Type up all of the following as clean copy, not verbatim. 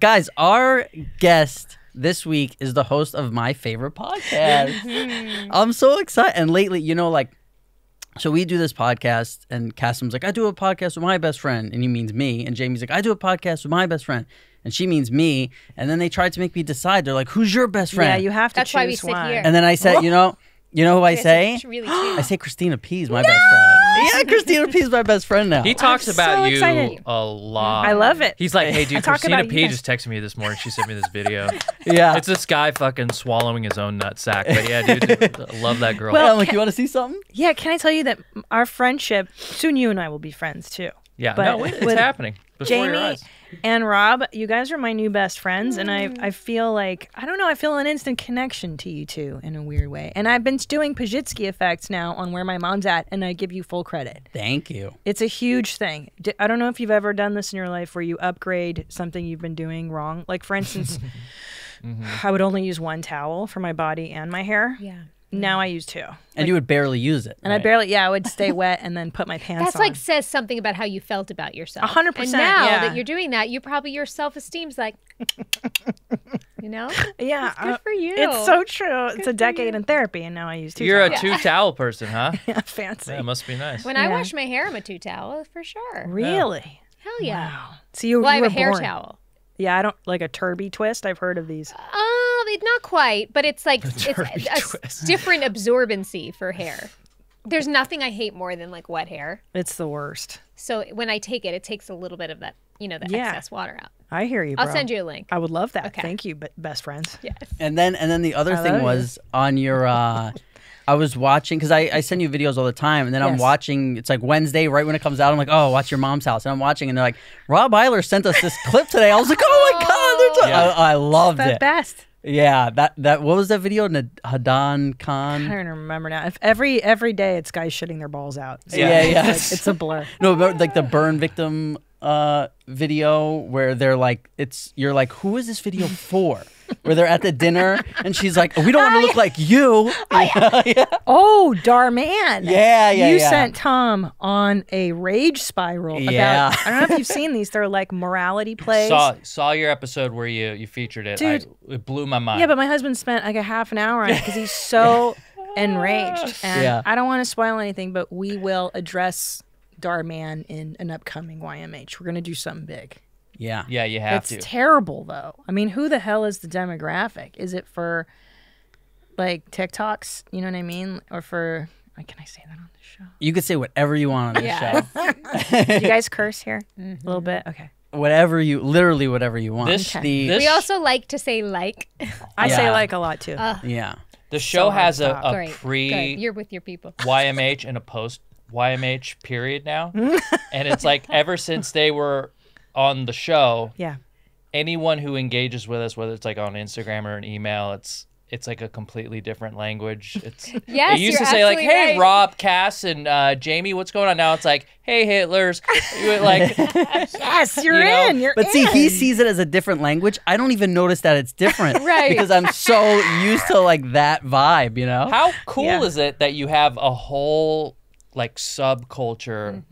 Guys, our guest this week is the host of my favorite podcast. I'm so excited. And lately, you know, like, so we do this podcast, and Kassem's like, I do a podcast with my best friend, and he means me. And Jamie's like, I do a podcast with my best friend, and she means me. And then they tried to make me decide. They're like, who's your best friend? Yeah, you have to choose why we sit here. And then I said, you know who I say? Really I say Christina P is my best friend. Yeah, Christina P is my best friend now. He talks about you a lot. I love it. He's like, hey, dude, Christina P just texted me this morning. She sent me this video. Yeah. It's this guy fucking swallowing his own nutsack. But yeah, dude, I love that girl. Well, I'm like, you want to see something? Yeah, can I tell you that our friendship, soon you and I will be friends too. Yeah, but no, it's happening. Jamie and Rob, you guys are my new best friends, and I feel like, I don't know, I feel an instant connection to you two in a weird way. And I've been doing Pazsitzky effects now on Where My Mom's At, and I give you full credit. Thank you. It's a huge thing. I don't know if you've ever done this in your life where you upgrade something you've been doing wrong. Like, for instance, I would only use one towel for my body and my hair. Yeah. Now I use two. And like, you would barely use it. And right? I barely, yeah, I would stay wet and then put my pants on. That's like says something about how you felt about yourself. 100%. And now that you're doing that, you probably, your self-esteem's like, you know? Yeah. It's good for you. It's so true. It's a decade in therapy, and now I use two towels. You're a two-towel person, huh? Yeah, fancy. Yeah, it must be nice. When I wash my hair, I'm a two-towel, for sure. Really? Hell yeah. Wow. So you, well, you were born. I have a hair towel. Yeah, I don't, like a turby twist. I've heard of these. Not quite, but it's like it's a different absorbency for hair. There's nothing I hate more than like wet hair. It's the worst. So when I take it, it takes a little bit of that, you know, the excess water out. I hear you, bro. I'll send you a link. I would love that. Okay. Thank you, best friends. Yes. And then the other thing was on your I was watching, because I send you videos all the time, and then I'm watching, it's like Wednesday, right when it comes out, I'm like, oh, watch Your Mom's House. And I'm watching, and they're like, Rob Iler sent us this clip today. I was like, oh my God. Yeah. I loved it. The best. Yeah, that what was that video? Hadan Khan. I don't remember now. If every day it's guys shitting their balls out. So yeah. It's a blur. No, but like the burn victim video where they're like, you're like, who is this video for? Where they're at the dinner and she's like, we don't want to look like you. Oh, Darman. Yeah. You sent Tom on a rage spiral. Yeah. About, I don't know if you've seen these. They're like morality plays. Saw your episode where you featured it. Dude, it blew my mind. Yeah, but my husband spent like a half an hour on it because he's so enraged. And I don't want to spoil anything, but we will address Darman in an upcoming YMH. We're going to do something big. Yeah, you have to. It's terrible, though. I mean, who the hell is the demographic? Is it for, like, TikToks? You know what I mean? Or for, like, can I say that on the show? You could say whatever you want on the show. Do you guys curse here? A little bit? Okay. Literally whatever you want. We also like to say like. I say like a lot, too. Yeah. The show has a pre- You're with your people. YMH and a post YMH period now. And it's like ever since they were on the show, anyone who engages with us, whether it's like on Instagram or an email, it's like a completely different language. It's yes, you used to say like, hey, Rob, Cass, and Jamie, what's going on? Now it's like, hey, Hitlers. Like, yes, you're in. But see, he sees it as a different language. I don't even notice that it's different, right? Because I'm so used to like that vibe, you know. How cool is it that you have a whole like subculture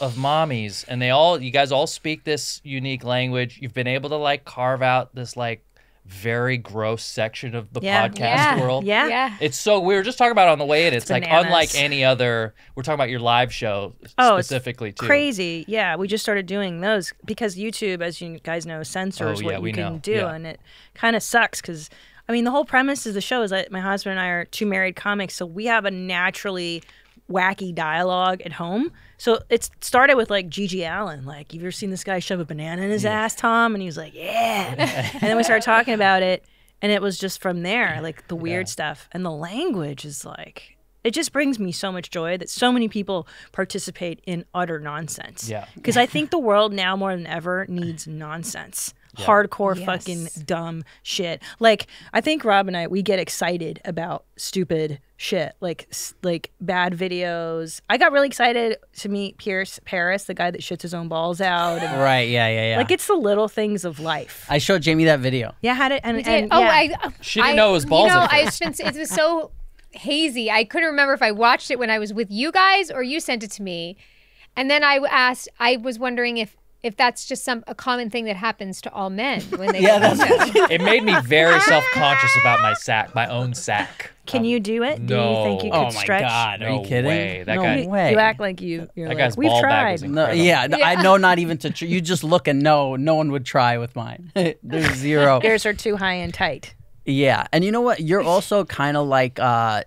of mommies, and you guys all speak this unique language. You've been able to like carve out this like very gross section of the podcast world. Yeah. It's so, we were just talking about it on the way in. It's like unlike any other. We're talking about your live show specifically it's too. Crazy. Yeah, we just started doing those because YouTube, as you guys know, censors what you can do, and it kind of sucks because I mean the whole premise of the show is that my husband and I are two married comics, so we have a naturally wacky dialogue at home. So it started with like Gigi Allen, like, you've ever seen this guy shove a banana in his ass, Tom? And he was like, and then we started talking about it, and it was just from there, like the weird stuff. And the language is like, it just brings me so much joy that so many people participate in utter nonsense. Yeah. Because I think the world now more than ever needs nonsense. Yeah. Hardcore fucking dumb shit. Like, I think Rob and I, we get excited about stupid shit, like bad videos. I got really excited to meet Pierce Paris, the guy that shits his own balls out. And, right, yeah. Like, it's the little things of life. I showed Jamie that video. Yeah, had it. She didn't know it was balls. You know, it was so hazy. I couldn't remember if I watched it when I was with you guys or you sent it to me. And then I was wondering if if that's just a common thing that happens to all men when they It made me very self-conscious about my sack, my own sack. Can you do it? No. Do you think you could stretch? Oh my God! No way. That guy, you act like you. That guy's ball bag was incredible. No, I know, not even to. You just look and know. No one would try with mine. There's zero. Yours are too high and tight. Yeah, and you know what? You're also kind of like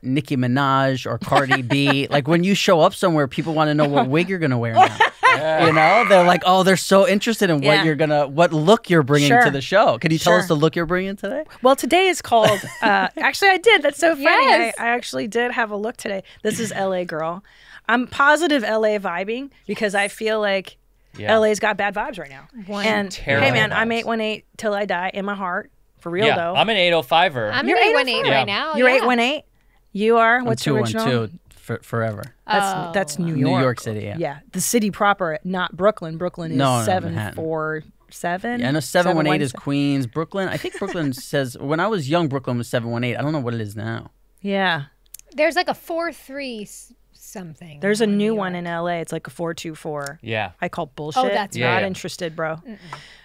Nicki Minaj or Cardi B. Like when you show up somewhere, people want to know what wig you're gonna wear now. Yeah. You know, they're like, oh, they're so interested in what you're gonna, what look you're bringing to the show. Can you tell us the look you're bringing today? Well, today is called. Actually, I did. That's so funny. Yes. I actually did have a look today. This is LA Girl. I'm positive LA vibing because I feel like LA's got bad vibes right now. Wow. And hey, man, vibes. I'm 818 till I die in my heart. For real though. I'm an 805er. I'm an 818 right now. You're 818. You are. What's your original? 212 forever. That's New York. New York City. Yeah. Yeah. The city proper, not Brooklyn. Brooklyn is 747. Yeah, I know 718 is Queens. Brooklyn. I think Brooklyn says when I was young, Brooklyn was 718. I don't know what it is now. Yeah. There's like a 43. Something. There's a new one in LA. It's like a 424. Yeah. I call bullshit. Oh, that's not interested, bro.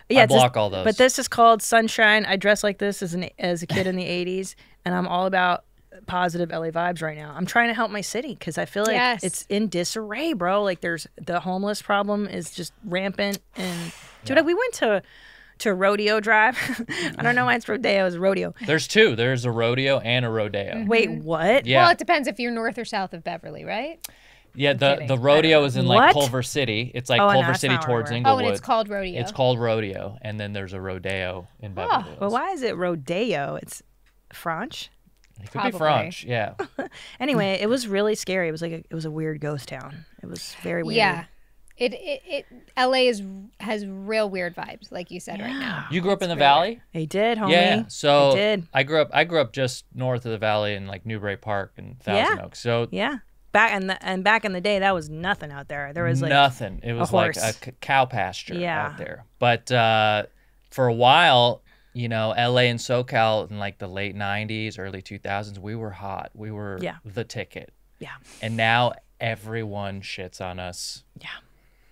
Yeah, I block all those. But this is called Sunshine. I dress like this as a kid in the 80s, and I'm all about positive LA vibes right now. I'm trying to help my city because I feel like it's in disarray, bro. Like there's the homeless problem is just rampant. And dude, we went to Rodeo Drive. I don't know why it's Rodeo. It's Rodeo. There's two. There's a Rodeo and a Rodeo. Mm-hmm. Wait, what? Yeah. Well, it depends if you're north or south of Beverly, right? Yeah, the Rodeo is in like Culver City. It's like Culver City towards Inglewood. Oh, and it's called Rodeo. It's called Rodeo, and then there's a Rodeo in Beverly Hills. Well, why is it Rodeo? It's French? It could be French, yeah. Anyway, it was really scary. It was like it was a weird ghost town. It was very weird. Yeah. It LA has real weird vibes, like you said right now. You grew up in the Valley? I did, homie. Yeah, so I did. I grew up just north of the Valley in like Newbury Park and Thousand Oaks. So back in the day, that was nothing out there. There was like nothing. It was like a cow pasture out there. But for a while, you know, LA and SoCal in like the late 90s, early 2000s, we were hot. We were the ticket. Yeah. And now everyone shits on us. Yeah.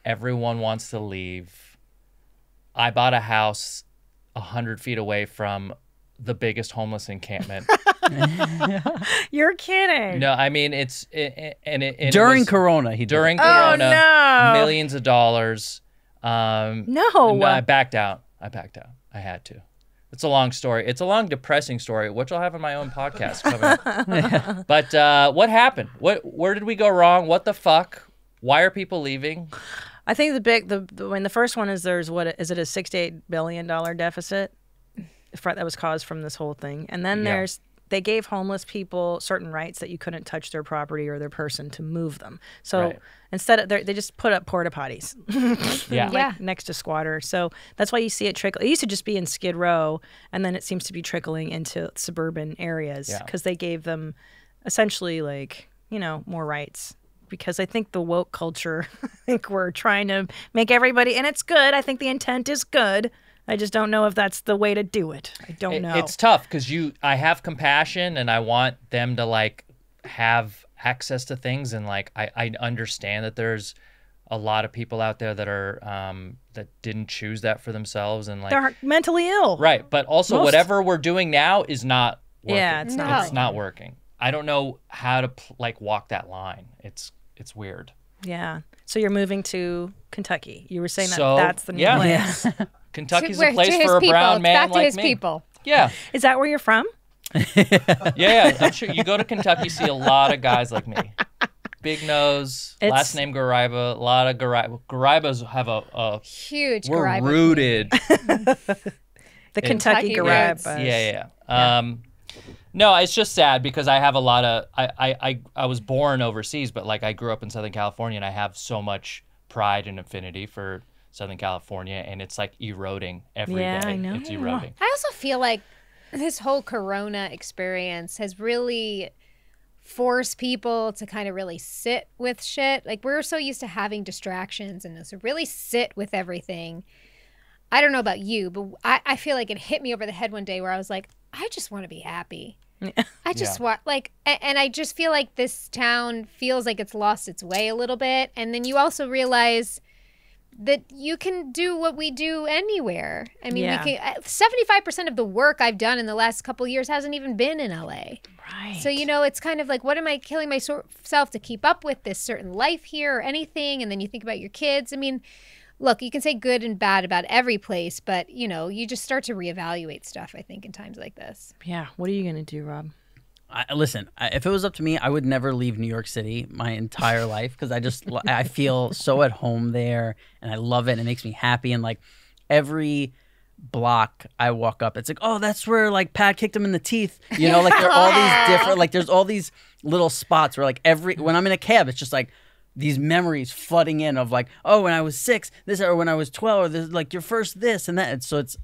Everyone wants to leave. I bought a house 100 feet away from the biggest homeless encampment. You're kidding. No, I mean, it during Corona. During Corona. Oh, no. Millions of dollars. No, I backed out. I had to. It's a long story. It's a long, depressing story, which I'll have on my own podcast coming up. But what happened? Where did we go wrong? What the fuck? Why are people leaving? I think the first one is there's a $6 to $8 billion deficit that was caused from this whole thing, and then they gave homeless people certain rights that you couldn't touch their property or their person to move them. So instead of they just put up porta potties, next to squatters. So that's why you see it trickle. It used to just be in Skid Row, and then it seems to be trickling into suburban areas because they gave them essentially like more rights. Because I think the woke culture, I think we're trying to make everybody, and it's good. I think the intent is good. I just don't know if that's the way to do it. I don't know. It's tough because I have compassion and I want them to like have access to things, and like I understand that there's a lot of people out there that are that didn't choose that for themselves, and like they're mentally ill, right? But also whatever we're doing now is not working. Yeah, it's not working. I don't know how to like walk that line. It's weird. Yeah. So you're moving to Kentucky. You were saying that's the new place. Yeah. Kentucky's a place for a brown man like me. People. Yeah. Is that where you're from? Yeah. I'm sure you go to Kentucky, see a lot of guys like me. Big nose, last name Garaiba, a lot of Garaiba. Garaibas have a huge Garaiba. We're rooted. The Kentucky Garaibas. Yeah. No, it's just sad because I have a lot of I was born overseas, but like I grew up in Southern California, and I have so much pride and affinity for Southern California, and it's like eroding every day. I know. It's eroding. I also feel like this whole Corona experience has really forced people to kind of really sit with shit. Like we're so used to having distractions and to really sit with everything. I don't know about you, but I feel like it hit me over the head one day where I was like, I just want to be happy. I just want, like, and I just feel like this town feels like it's lost its way a little bit. And then you also realize that you can do what we do anywhere. I mean, yeah. 75% of the work I've done in the last couple of years hasn't even been in LA. Right. So, you know, it's kind of like, what am I killing myself to keep up with this certain life here or anything? And then you think about your kids. I mean, look, you can say good and bad about every place, but, you know, you just start to reevaluate stuff, I think, in times like this. Yeah. What are you going to do, Rob? Listen, if it was up to me, I would never leave New York City my entire life, because I feel so at home there, and I love it, and it makes me happy. And like every block I walk up, it's like, oh, that's where like Pat kicked him in the teeth, you know, like there are all these different, like there's all these little spots where like when I'm in a cab, it's just like these memories flooding in of like, oh, when I was 6, this, or when I was 12, or this, like your first this and that. And so it's,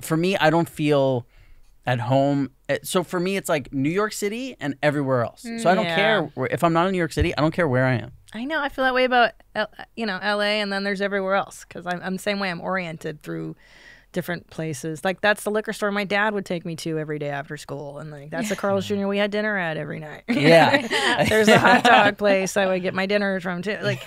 for me, I don't feel at home. So for me, it's like New York City and everywhere else. So I don't care if I'm not in New York City. I don't care where I am. I know. I feel that way about, you know, LA, and then there's everywhere else, because I'm the same way. I'm oriented through different places. Like that's the liquor store my dad would take me to every day after school, and like that's the Carl's Jr. we had dinner at every night. Yeah. There's a hot dog place I would get my dinner from too. Like.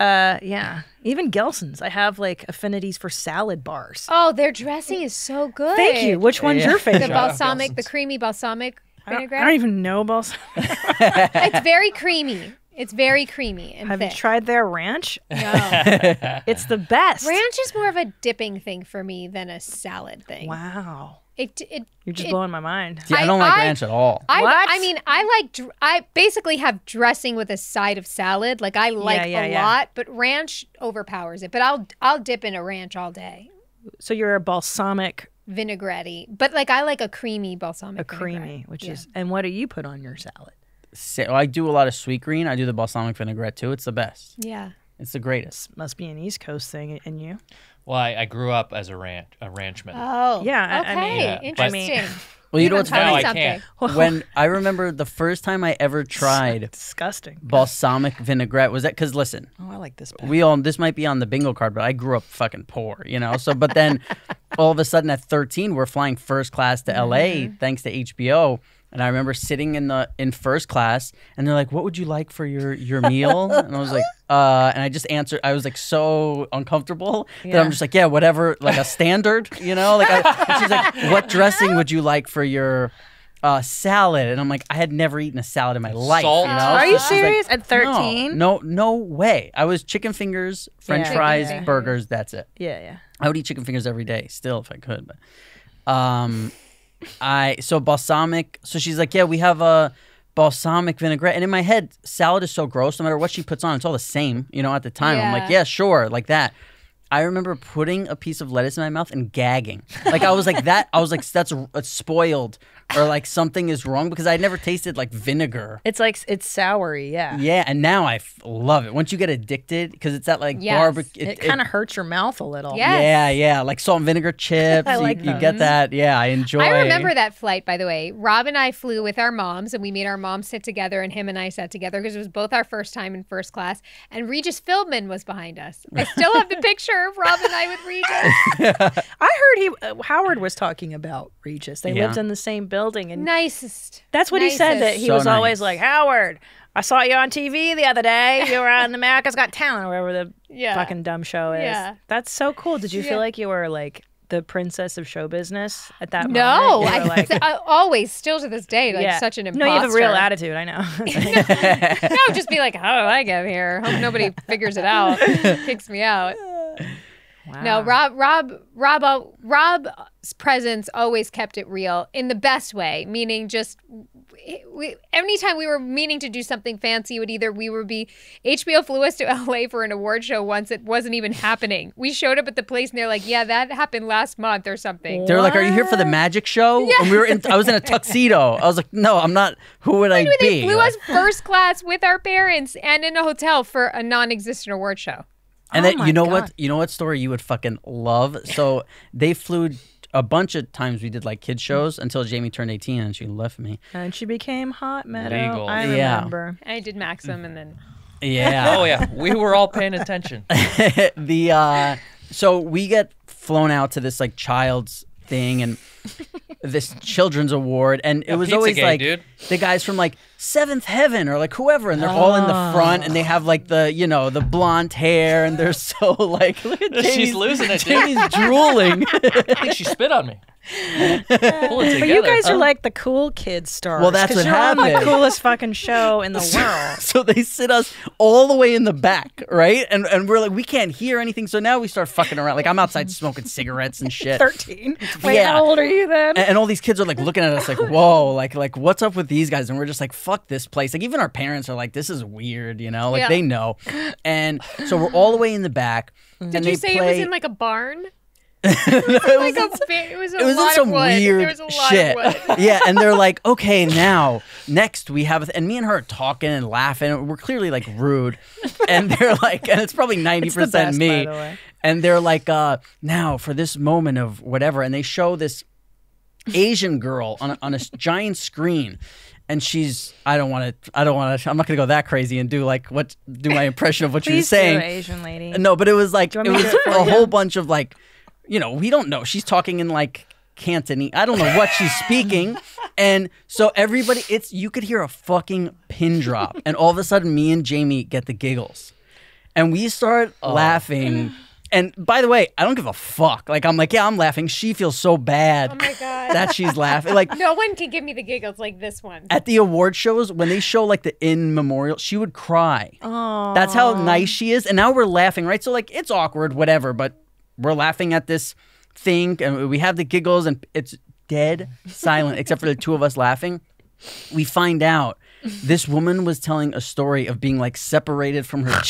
Yeah. Even Gelson's. I have like affinities for salad bars. Oh, their dressing is so good. Thank you. Which one's your favorite? The balsamic, the creamy balsamic vinaigrette. I don't even know balsamic. It's very creamy. It's very creamy and thick. Have you tried their ranch? No. It's the best. Ranch is more of a dipping thing for me than a salad thing. Wow. You're just blowing my mind. Yeah, I don't like ranch at all. What? I mean, I basically have dressing with a side of salad. Like I like a lot, but ranch overpowers it. But I'll dip in a ranch all day. So you're a balsamic vinaigrette-y, but like I like a creamy balsamic. A creamy, which is. And what do you put on your salad? I do a lot of sweet green. I do the balsamic vinaigrette too. It's the best. Yeah. It's the greatest. Must be an East Coast thing, and you? Well, I grew up as a ranchman. Oh, yeah. Okay, interesting. Well, you know what's funny? I can't. When I remember the first time I ever tried disgusting balsamic vinaigrette was that because listen, oh, I like this. Bag. This might be on the bingo card, but I grew up fucking poor, you know. So, but then all of a sudden at 13, we're flying first class to L.A. thanks to HBO. And I remember sitting in first class, and they're like, "What would you like for your meal?" And I was like, and I just answered. I was like so uncomfortable that I'm just like, yeah, whatever, like a standard, you know. Like she's like, "What dressing would you like for your salad?" And I'm like, I had never eaten a salad in my life. Salt. You know? Are you serious? Like, at 13? No, no way. I was chicken fingers, French fries, burgers. That's it. Yeah, yeah. I would eat chicken fingers every day still if I could, but. So balsamic. So she's like, yeah, we have a balsamic vinaigrette. And in my head, salad is so gross. No matter what she puts on, it's all the same. You know, at the time, I'm like, yeah, sure, like that. I remember putting a piece of lettuce in my mouth and gagging. Like I was like that. I was like, that's spoiled, or like something is wrong, because I never tasted like vinegar. It's like it's soury, yeah. Yeah, and now I love it. Once you get addicted, because it's that like barbecue. It kind of hurts your mouth a little. Yes. Yeah, yeah. Like salt and vinegar chips. I like you get that. Yeah, I enjoy. I remember that flight, by the way. Rob and I flew with our moms, and we made our moms sit together, and him and I sat together because it was both our first time in first class. And Regis Philbin was behind us. I still have the picture. Rob and I with Regis. I heard Howard was talking about Regis. They lived in the same building. And nicest. That's what he said, that he was always like, Howard, I saw you on TV the other day. You were on America's Got Talent, or wherever the fucking dumb show is. Yeah. That's so cool. Did you feel like you were like the princess of show business at that moment? No, like, I always, still to this day, like such an imposter. No, you have a real attitude, I know. No, just be like, how did I get here? Hope nobody figures it out, kicks me out. Wow. No, Rob's presence always kept it real in the best way, meaning just anytime we were meaning to do something fancy, HBO flew us to LA for an award show once that wasn't even happening. We showed up at the place and they're like, yeah, that happened last month or something. They were like, are you here for the magic show? Yes. And I was in a tuxedo. I was like, no, I'm not. Who would I be? They flew us first class with our parents and in a hotel for a non-existent award show. And then, you know what story you would fucking love? So they flew a bunch of times. We did like kid shows until Jamie turned 18 and she left me. And she became hot metal. Legal. I remember. I did Maxim and then. Yeah. Oh yeah. We were all paying attention. So we get flown out to this like child's thing, and this children's award, and it was always like the guys from like Seventh Heaven or like whoever, and they're all in the front, and they have like the, you know, the blonde hair, and they're so like, look at Jamie's, she's losing it. Jamie's drooling. I think she spit on me. But you guys are like the cool kids stars. Well, that's what happened. You're on the coolest fucking show in the world. So they sit us all the way in the back, right? And we're like, we can't hear anything. So now we start fucking around. Like, I'm outside smoking cigarettes and shit. 13. Wait, yeah. How old are you then? And all these kids are like looking at us like, whoa, like what's up with these guys? And we're just like, fuck this place. Like, even our parents are like, this is weird, you know? Like, yeah. They know. And so we're all the way in the back. Did you say it was in like a barn? It was some weird shit. Yeah, and they're like, okay, now next we have, and me and her are talking and laughing. We're clearly like rude, and they're like, and it's probably 90% me. By the way. And they're like, now for this moment of whatever, and they show this Asian girl on a giant screen. And she's, I don't want to, I'm not going to go that crazy and do like, do my impression of what you're saying. Asian lady. No, but it was like, it was a whole bunch of like, you know, we don't know. She's talking in like Cantonese. I don't know what she's speaking. And so everybody, you could hear a fucking pin drop. And all of a sudden, me and Jamie get the giggles. And we start laughing. And by the way, I don't give a fuck. Like, I'm like, yeah, I'm laughing. She feels so bad that she's laughing. Like, no one can give me the giggles like this one. At the award shows, when they show like the in memorial, she would cry. Aww. That's how nice she is. And now we're laughing, right? So like, it's awkward, whatever, but we're laughing at this thing and we have the giggles and it's dead silent except for the two of us laughing. We find out this woman was telling a story of being like separated from her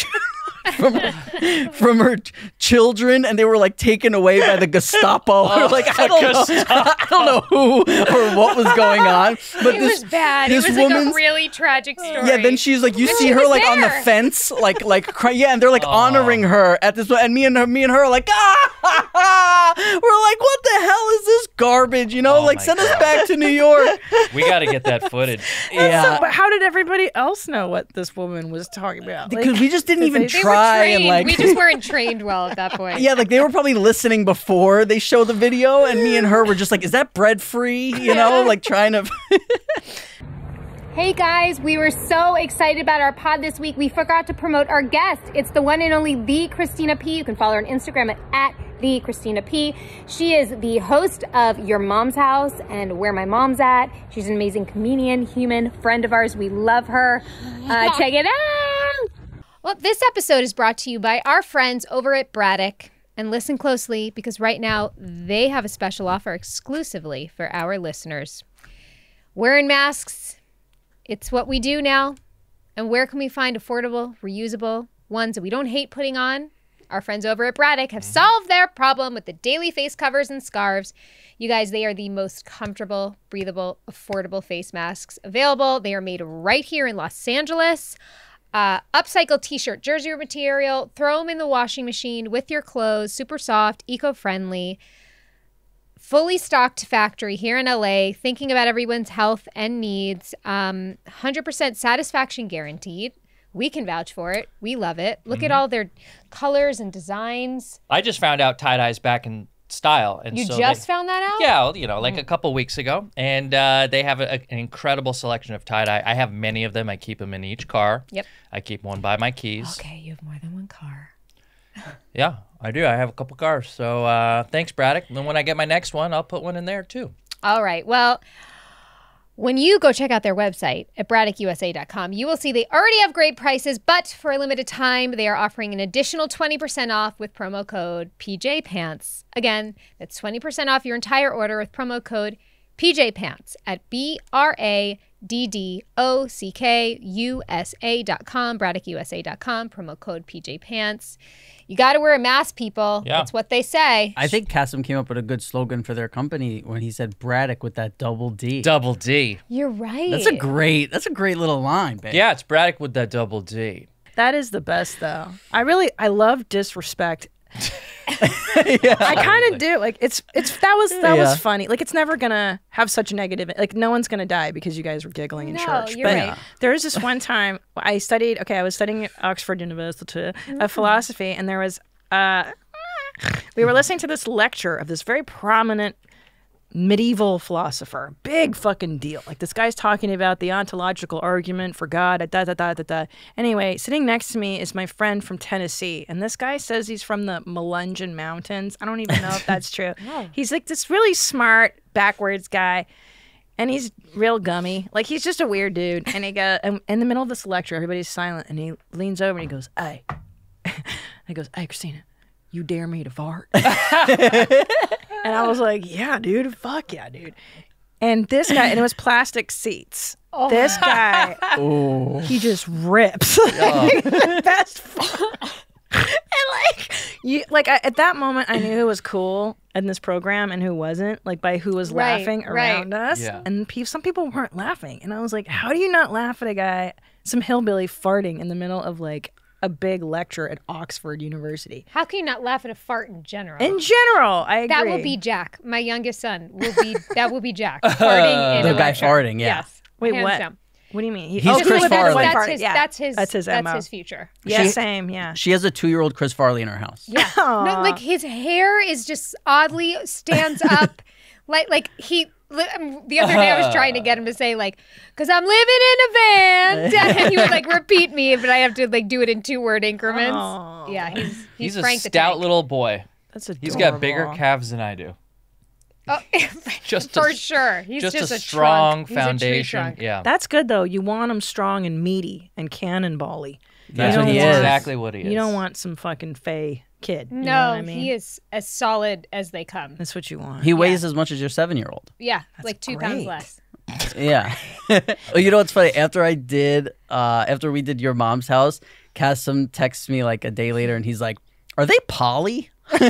from her children, and they were like taken away by the Gestapo. Oh, like I don't know who or what was going on, but it was like a really tragic story. Yeah, then she's like, you see her like there on the fence, like crying. Yeah, and they're like honoring her at this, and me and her are like, we're like, what the hell is this garbage? You know, like send us back to New York. We got to get that footage. Yeah, so, but how did everybody else know what this woman was talking about? Because like, we just didn't even try. And like, we just weren't trained well at that point. Yeah, like they were probably listening before they show the video, and me and her were just like, is that bread free? You know, like trying to... Hey guys, we were so excited about our pod this week. We forgot to promote our guest. It's the one and only The Christina P. You can follow her on Instagram at The Christina P. She is the host of Your Mom's House and Where My Mom's At. She's an amazing comedian, human, friend of ours. We love her. Check it out. Well, this episode is brought to you by our friends over at Braddock. And listen closely, because right now they have a special offer exclusively for our listeners. Wearing masks, it's what we do now. And where can we find affordable, reusable ones that we don't hate putting on? Our friends over at Braddock have solved their problem with the daily face covers and scarves. You guys, they are the most comfortable, breathable, affordable face masks available. They are made right here in Los Angeles. Upcycle t-shirt, jersey material, throw them in the washing machine with your clothes, super soft, eco-friendly, fully stocked factory here in LA, thinking about everyone's health and needs, 100% satisfaction guaranteed. We can vouch for it. We love it. Look at all their colors and designs. I just found out tie-dye's back in style. And you found that out? Yeah, well, you know, like a couple weeks ago. And they have an incredible selection of tie-dye. I have many of them. I keep them in each car. Yep. I keep one by my keys. Okay, you have more than one car. Yeah, I do. I have a couple cars. So thanks, Braddock. And then when I get my next one, I'll put one in there too. All right. Well, when you go check out their website at BraddockUSA.com, you will see they already have great prices, but for a limited time, they are offering an additional 20% off with promo code PJPants. Again, that's 20% off your entire order with promo code PJPants at BraddockUSA.com, BraddockUSA.com, promo code PJPants. You got to wear a mask, people. Yeah. That's what they say. I think Kassem came up with a good slogan for their company when he said Braddock with that double D. Double D. You're right. That's a great little line, babe. Yeah, it's Braddock with that double D. That is the best, though. I love disrespect. Yeah. I kind of do. Like that was funny. Like it's never gonna have such a negative. Like no one's gonna die because you guys were giggling in church. You're right. There was this one time I was studying at Oxford University philosophy, and there was we were listening to this lecture of this very prominent medieval philosopher. Big fucking deal. Like, this guy's talking about the ontological argument for God, da, da, da, da, da. Anyway, sitting next to me is my friend from Tennessee, and this guy says he's from the Melungeon Mountains. I don't even know if that's true. Yeah. He's like this really smart, backwards guy, and he's real gummy. Like, he's just a weird dude. And he goes, and in the middle of this lecture, everybody's silent, and he leans over and he goes, "Hey," he goes, "Hey, Christina, you dare me to fart?" And I was like, "Yeah, dude. Fuck yeah, dude." And this guy, and it was plastic seats. Oh. This guy, ooh, he just rips. Yeah. Best fart. And like, you, like I, at that moment, I knew who was cool in this program and who wasn't, like by who was laughing around us. Yeah. And some people weren't laughing. And I was like, how do you not laugh at a guy, some hillbilly farting in the middle of like a big lecture at Oxford University? How can you not laugh at a fart in general? In general, I agree. That will be Jack. My youngest son will be, that will be Jack. Farting in the guy farting, yeah. Yes. Wait, hands what? Down. What do you mean? He's Chris Farley. That's his future. Yeah, same. Yeah. She has a 2-year-old Chris Farley in her house. Yeah. Aww. No, like his hair is just oddly stands up, like he. The other day I was trying to get him to say like, "'Cause I'm living in a van," and he would like repeat me, but I have to like do it in 2-word increments. Aww. Yeah. He's a stout little boy. That's adorable. He's got bigger calves than I do. Oh, just for sure. He's just a strong foundation. Yeah, that's good though. You want him strong and meaty and cannonball-y. That's exactly what he is. You don't want some fucking fey kid. No, you know what I mean? He is as solid as they come. That's what you want. He weighs as much as your 7-year-old. Yeah, that's like 2 pounds less. Yeah. You know what's funny? After we did Your Mom's House, Kassem texts me like a day later, and he's like, "Are they poly?" And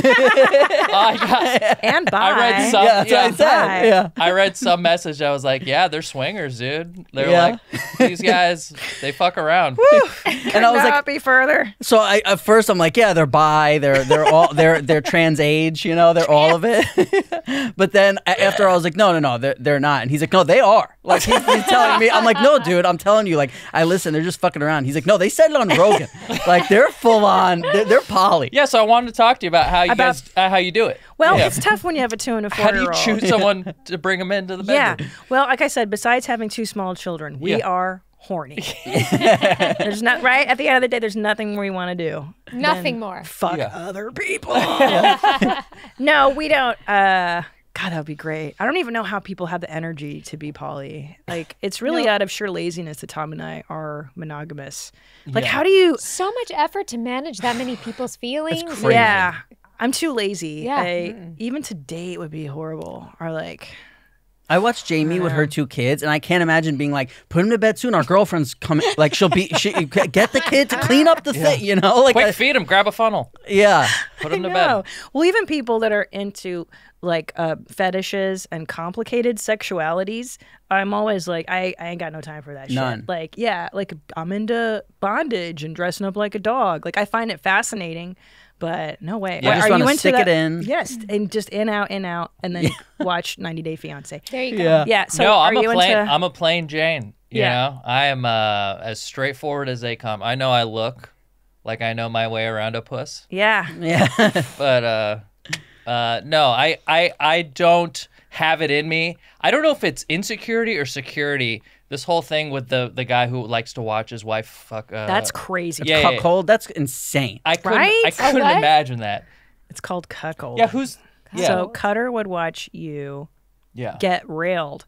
bye. I read some. Yeah, that's what I said. Yeah. I read some message. I was like, "Yeah, they're swingers, dude. They're like these guys. They fuck around." And I was like, "Be further." So I, at first, I'm like, "Yeah, they're bi. They're all they're trans age. You know, they're all of it." But then after, I was like, "No, they're not." And he's like, "No, they are." Like he's telling me. I'm like, "No, dude. I'm telling you. Like I listen. They're just fucking around." He's like, "No, they said it on Rogan. Like they're full on. They're poly." Yeah. So I wanted to talk to you about how you do it. Well, it's tough when you have a 2- and 4-year-old. How do you choose someone to bring them into the bedroom? Yeah. Well, like I said, besides having 2 small children, we are horny. There's not at the end of the day, there's nothing we want to do. Nothing more. Fuck other people. No, we don't. God, that would be great. I don't even know how people have the energy to be poly. Like, it's really out of sheer laziness that Tom and I are monogamous. Like, how do you... So much effort to manage that many people's feelings. That's crazy. Yeah. I'm too lazy. Yeah. Even to date would be horrible. Or like... I watched Jamie with her 2 kids, and I can't imagine being like, "Put them to bed soon. Our girlfriend's coming." Like she'll get the kid to clean up the thing, you know? Like, quick, feed them, grab a funnel. Yeah, put them to bed. Well, even people that are into like fetishes and complicated sexualities, I'm always like, I ain't got no time for that shit. Like, yeah, like I'm into bondage and dressing up like a dog. Like I find it fascinating. But no way. Yeah. Are you into stick that? It in. Yes, and just in out, and then watch 90 Day Fiance. There you go. Yeah. Yeah, so no, I'm a plain Jane. You know, I am as straightforward as they come. I know I look like I know my way around a puss. Yeah. Yeah. But no, I don't have it in me. I don't know if it's insecurity or security. This whole thing with the guy who likes to watch his wife fuck. That's crazy. Yeah, cuckold. That's insane. I couldn't imagine that. It's called cuckold. Yeah, who's so Cutter would watch you get railed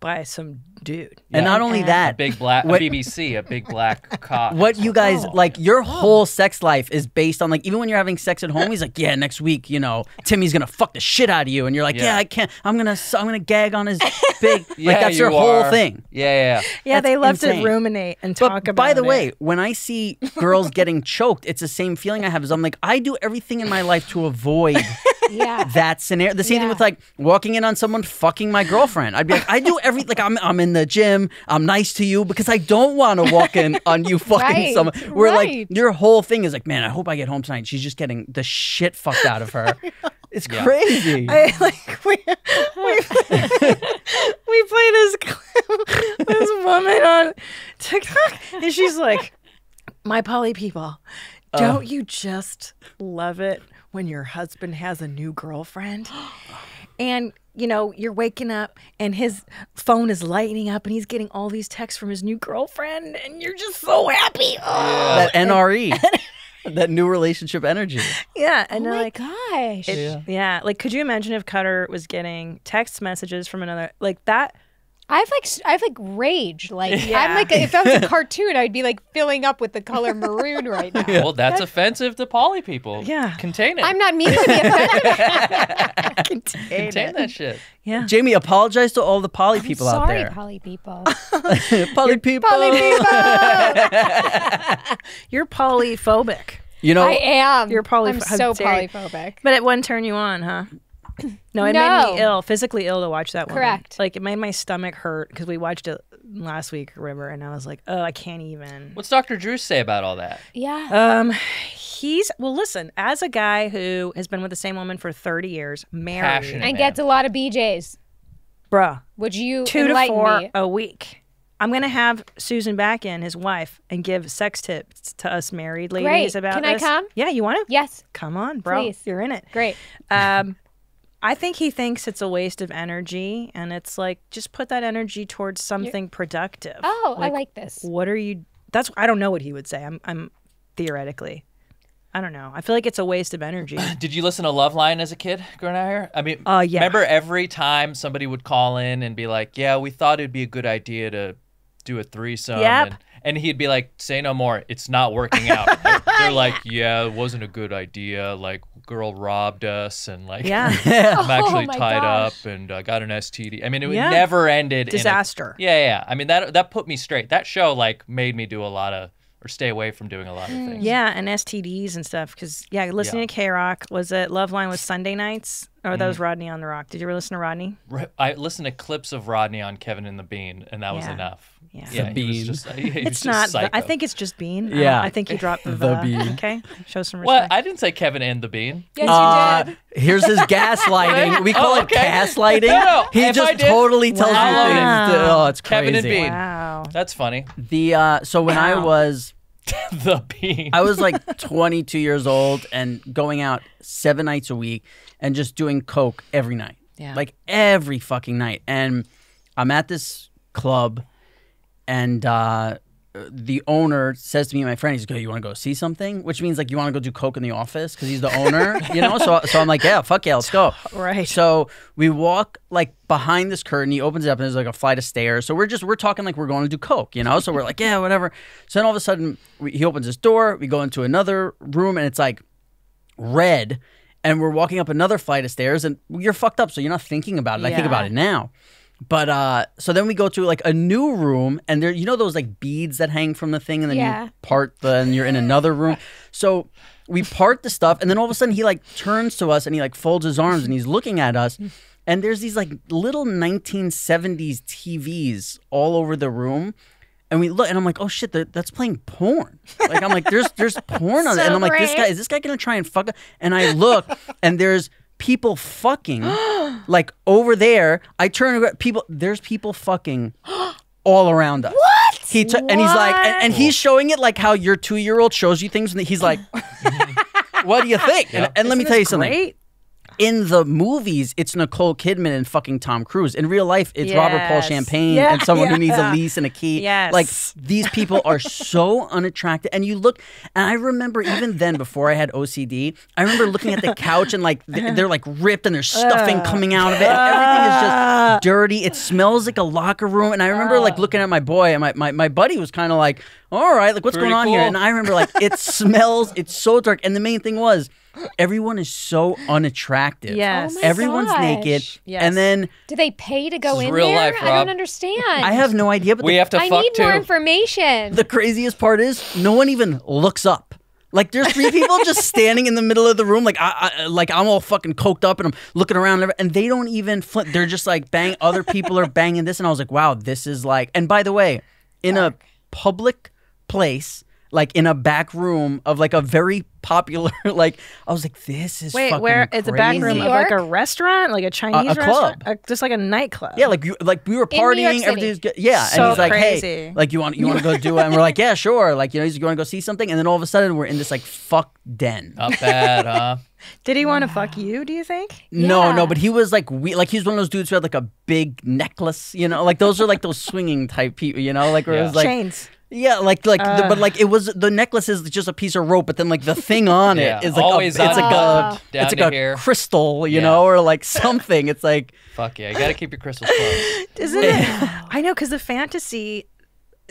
by some dude, and not only that, a big black cock. What you guys like, your whole sex life is based on like, even when you're having sex at home, he's like, "Yeah, next week, you know, Timmy's gonna fuck the shit out of you," and you're like, "Yeah, I can't. I'm gonna gag on his big." Like that's your whole thing. Yeah. They love to ruminate and talk about. By the way, when I see girls getting choked, it's the same feeling I have. Is I'm like, I do everything in my life to avoid. That scenario. The same thing with like walking in on someone fucking my girlfriend. I'd be like, I do everything. Like I'm in the gym. I'm nice to you because I don't want to walk in on you fucking someone. Where like your whole thing is like, man, I hope I get home tonight. She's just getting the shit fucked out of her. It's crazy. I, like we play this woman on TikTok, and she's like, "My poly people, don't you just love it when your husband has a new girlfriend And, you know, you're waking up and his phone is lighting up and he's getting all these texts from his new girlfriend and you're just so happy. Oh. That NRE. That new relationship energy. Yeah. And oh my like, gosh. Yeah. Like, could you imagine if Cutter was getting text messages from another, like that? I've like raged. Like, yeah. I'm like, if that was a cartoon, I'd be like filling up with the color maroon right now. Yeah. Well, that's offensive to poly people. Yeah. Contain it. I'm not mean to be offensive. Contain that shit. Yeah. Jamie, apologize to all the poly people out there. Sorry, poly people. Poly people. Poly people. You're polyphobic. You know, I am. You're polyphobic. I'm so polyphobic. But it wouldn't turn you on, huh? No, it made me ill, physically ill to watch that one. Correct. Like, it made my stomach hurt because we watched it last week, remember? And I was like, oh, I can't even. What's Dr. Drew say about all that? Yeah. He's, well, listen, as a guy who has been with the same woman for 30 years, married. Passionate, and gets a lot of BJs. Bruh. Would you enlighten me? 2 to 4 a week. I'm going to have Susan back in, his wife, and give sex tips to us married ladies about this. Can I come? Yeah, you want to? Yes. Come on, bro. Please. You're in it. Great. I think he thinks it's a waste of energy, and it's like, just put that energy towards something productive. Oh, like, I like this. What are you? That's I don't know what he would say. I'm theoretically, I don't know. I feel like it's a waste of energy. Did you listen to Loveline as a kid growing out here? I mean, yeah. Remember every time somebody would call in and be like, "Yeah, we thought it'd be a good idea to do a threesome." Yep. And he'd be like, "Say no more. It's not working out." They're like, "Yeah, it wasn't a good idea. Like, girl robbed us, and like, I'm actually tied up, and I got an STD." I mean, it never ended. Disaster. Yeah. I mean, that put me straight. That show like made me do a lot of, or stay away from doing a lot of things. Yeah, and STDs and stuff. Because listening to K-Rock Loveline was Sunday nights. Or that was Rodney on the Rock. Did you ever listen to Rodney? I listened to clips of Rodney on Kevin and the Bean, and that was enough. Yeah, the Bean. It's not. I think it's just Bean. Yeah, I think you dropped the Bean. Okay, show some respect. Well, I didn't say Kevin and the Bean. Yes, you did. Here's his gaslighting. We call it gaslighting. No. He just totally tells you things. Oh, it's crazy. Kevin and Bean. Wow, that's funny. The so when I was the Bean, I was like 22 years old and going out 7 nights a week. And just doing coke every night. Yeah. Like every fucking night. And I'm at this club and the owner says to me, my friend, he's like, "You want to go see something?" Which means like, you want to go do coke in the office? Because he's the owner, you know? So I'm like, yeah, fuck yeah, let's go. Right. So we walk like behind this curtain. He opens it up and there's like a flight of stairs. So we're talking like we're going to do coke, you know? So we're like, yeah, whatever. So then all of a sudden he opens this door. We go into another room and it's like red. And we're walking up another flight of stairs, and you're fucked up, so you're not thinking about it. Yeah. I think about it now. But so then we go to like a new room, and there, you know those like beads that hang from the thing, and then you part and you're in another room. So we part the stuff, and then all of a sudden he like turns to us, and he like folds his arms, and he's looking at us. And there's these like little 1970s TVs all over the room. And we look, and I'm like, oh shit, that's playing porn. Like I'm like, there's porn on it, and I'm like, is this guy gonna try and fuck up? And I look, and there's people fucking, like over there. I turn around, there's people fucking all around us. What? And he's like, and he's showing it like how your 2-year-old shows you things, and he's like, what do you think? Yep. And let me tell you something. In the movies, it's Nicole Kidman and fucking Tom Cruise. In real life, it's Robert Paul Champagne and someone who needs a lease and a key. Yes. Like, these people are so unattractive. And you look, and I remember even then, before I had OCD, I remember looking at the couch and like, they're like ripped and there's stuffing coming out of it. And everything is just dirty. It smells like a locker room. And I remember like looking at my boy, and my buddy was kind of like, all right, like what's going on here? And I remember like, it smells, it's so dark. And the main thing was, everyone is so unattractive. Yes. Oh my gosh. Everyone's naked. Yes. And then do they pay to go in there? Life, I don't understand. I have no idea. But we have to fuck too. I need more information. The craziest part is no one even looks up. Like there's 3 people just standing in the middle of the room, like I'm all fucking coked up and I'm looking around, and they don't even flint. They're just like bang. Other people are banging this, and I was like, wow, this is like. And by the way, in a public place, like in a back room of like a very popular. Like, I was like, this is fucking crazy. It's a back room of like a restaurant, like a Chinese restaurant, club, just like a nightclub. Yeah, like we were partying, everything's good. Yeah, so and he's like, crazy. Hey, like you want to go do it? And we're like, yeah, sure. Like, you know, he's going to go see something, and then all of a sudden we're in this like fuck den. Not bad, huh? Did he want to fuck you, do you think? No, yeah. No, but he was like, he's one of those dudes who had like a big necklace, you know? Like those are like those swinging type people, you know? Like where it was like chains. Yeah, but like it was, the necklace is just a piece of rope, but then like the thing on it is like it's like a crystal, you know, or like something. It's like, fuck yeah, you got to keep your crystals close. Isn't it? I know, cuz the fantasy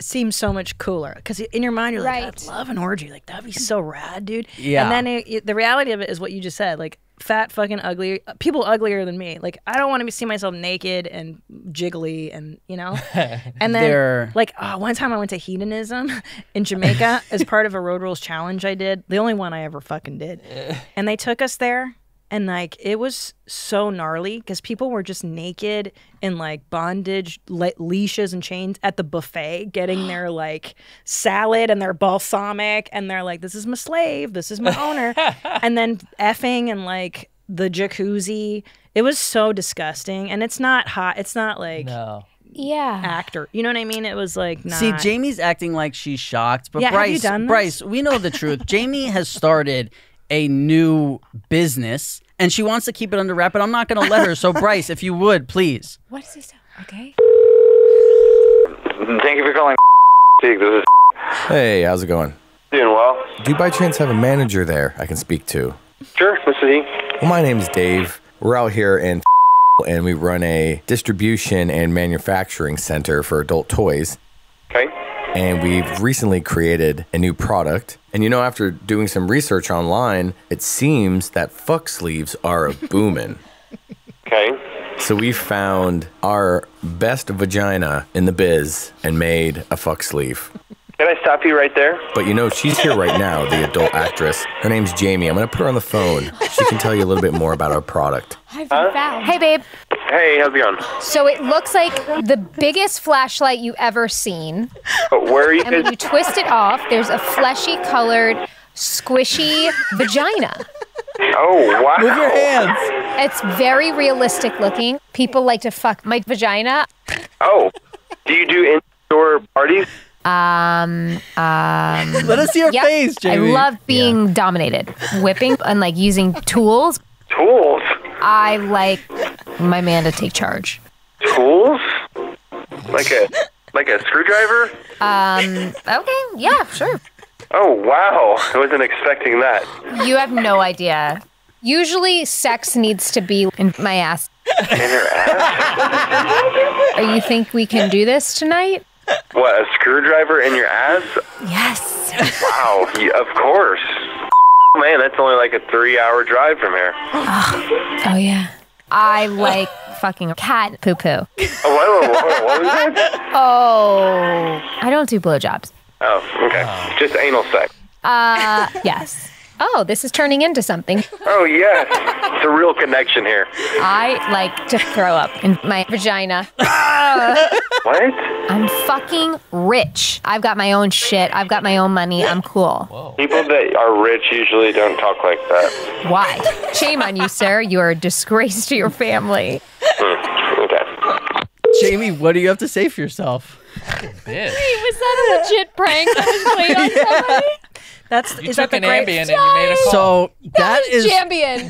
seems so much cooler because in your mind you're like, I'd love an orgy, like that'd be so rad, dude. Yeah. And then the reality of it is what you just said, like fat, fucking ugly people, uglier than me. Like I don't want to see myself naked and jiggly, and you know. And then like one time I went to Hedonism in Jamaica as part of a Road Rules challenge I did, the only one I ever fucking did, and they took us there. And like it was so gnarly because people were just naked in like bondage leashes and chains at the buffet, getting their like salad and their balsamic, and they're like, "This is my slave, this is my owner," and then effing and like the jacuzzi. It was so disgusting, and it's not hot. It's not like actor. You know what I mean? It was like not... See, Jamie's acting like she's shocked, but Bryce, have you done this? Bryce, we know the truth. Jamie has started a new business and she wants to keep it under wrap, but I'm not gonna let her. So Bryce, if you would, please. What is this? Okay. Thank you for calling. Hey, how's it going? Doing well. Do you by chance have a manager there I can speak to? Sure, this is he. Well, my name's Dave. We're out here in and we run a distribution and manufacturing center for adult toys. Okay. And we've recently created a new product. And you know, after doing some research online, it seems that fuck sleeves are a boomin'. Okay. So we found our best vagina in the biz and made a fuck sleeve. Can I stop you right there? But you know, she's here right now, the adult actress. Her name's Jamie. I'm going to put her on the phone. She can tell you a little bit more about our product. Hey, babe. Hey, how's it going? So it looks like the biggest flashlight you've ever seen. But where are you? And when you twist it off, there's a fleshy-colored, squishy vagina. Oh, wow. Move your hands. It's very realistic looking. People like to fuck my vagina. Oh. Do you do indoor parties? Let us see your face, Jamie. I love being dominated. Whipping and like using tools. Tools? I like my man to take charge. Tools? Like a screwdriver? Okay, yeah, sure. Oh, wow. I wasn't expecting that. You have no idea. Usually sex needs to be in my ass. In her ass? You think we can do this tonight? What, a screwdriver in your ass? Yes. Wow, of course. Man, that's only like a 3-hour drive from here. Oh yeah. I like fucking cat poo poo. Oh, what was that? Oh, I don't do blowjobs. Oh, okay. Just anal sex. Yes. Oh, this is turning into something. Oh, yes. It's a real connection here. I like to throw up in my vagina. What? I'm fucking rich. I've got my own shit. I've got my own money. I'm cool. Whoa. People that are rich usually don't talk like that. Why? Shame on you, sir. You are a disgrace to your family. Okay. Jamie, what do you have to say for yourself? Wait, was that a legit prank that was played on somebody? That is Jambian.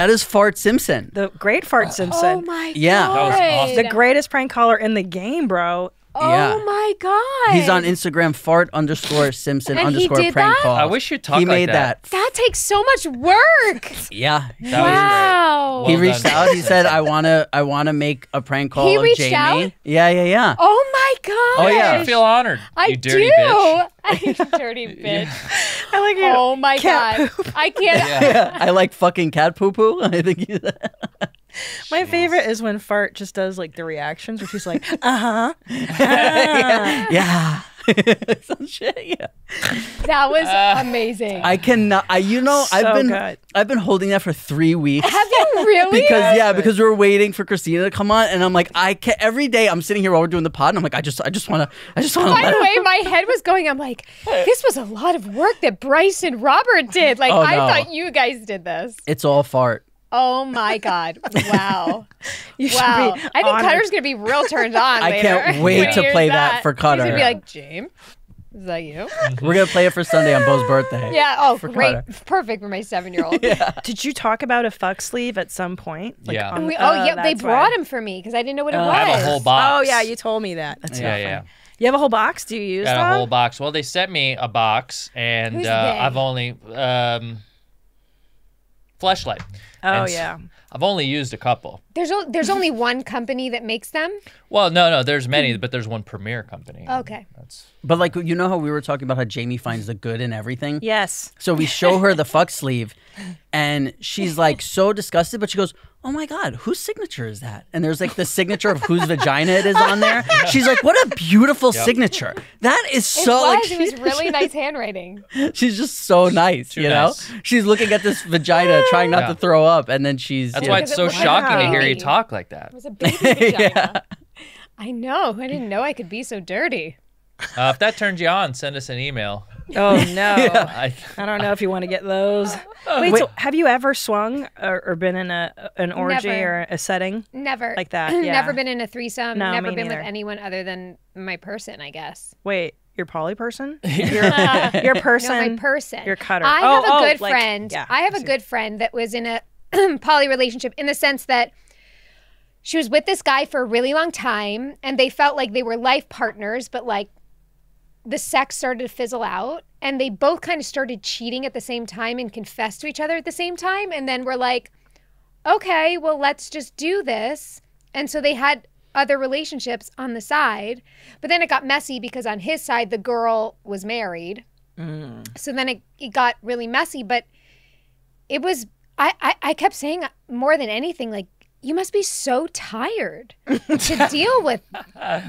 That is Fart Simpson. The great Fart Simpson. Oh my god. That was awesome. The greatest prank caller in the game, bro. Oh my god. He's on Instagram, fart_Simpson_prank call. I wish you'd talk like that. He made that. That takes so much work. Yeah. Wow. He reached out. He said, I wanna make a prank call of Jamie. Yeah. Oh my god. Oh yeah. I feel honored. You dirty bitch. I like your cat poop. I can't. Yeah. I like fucking cat poo poo. I think he's my favorite is when Fart just does like the reactions where she's like, uh-huh. Yeah. Some shit, yeah. That was amazing. I cannot. I've been holding that for 3 weeks. Have you really? Because yeah, because we were waiting for Christina to come on, and I'm like, I can't. Every day I'm sitting here while we're doing the pod, and I'm like, I just wanna. By the way, my head was going. I'm like, this was a lot of work that Bryce and Robert did. Like, oh, no. I thought you guys did this. It's all Fart. Oh my God! Wow, wow! I think Cutter's gonna be real turned on. I can't wait to play that for Cutter. He's gonna be like, James, is that you? We're gonna play it for Sunday on Bo's birthday. Yeah. Oh, great! Perfect for my 7-year-old. Yeah. Did you talk about a fuck sleeve at some point? Like, yeah. Oh yeah, they brought him for me because I didn't know what it was. I have a whole box. Oh yeah, you told me that. That's yeah, yeah. You have a whole box? Do you use that? Got a whole box. Well, they sent me a box, and I've only Fleshlight. Oh, and yeah. I've only used a couple. There's only one company that makes them? Well, no, there's many, but there's one premier company. Okay. But like, you know how we were talking about how Jamie finds the good in everything? Yes. So we show her the fuck sleeve, and she's like so disgusted, but she goes, oh my God, whose signature is that? And there's like the signature of whose vagina it is on there. Yeah. She's like, what a beautiful signature. That is it was really nice handwriting. She's just so nice, you know? She's looking at this vagina, trying not to throw up, and then she's- That's why it's so shocking to hear you talk like that. It was a baby vagina. Yeah. I know, I didn't know I could be so dirty. If that turns you on, send us an email. Oh, no. Yeah. I don't know if you want to get those. Wait, so have you ever swung or been in an orgy or a setting? Never. Like that? Yeah. Never been in a threesome. No, never been with anyone other than my person, I guess. Wait, your poly person? Your person? No, my person. Your Cutter. I have a good friend. Like, yeah, I have a good friend that was in a poly relationship in the sense that she was with this guy for a really long time, and they felt like they were life partners, but like, the sex started to fizzle out, and they both kind of started cheating at the same time and confessed to each other at the same time, and then were like, okay, well, let's just do this. And so they had other relationships on the side, but then it got messy because on his side, the girl was married. Mm. So then it got really messy, but it was, I kept saying more than anything, like, you must be so tired to deal with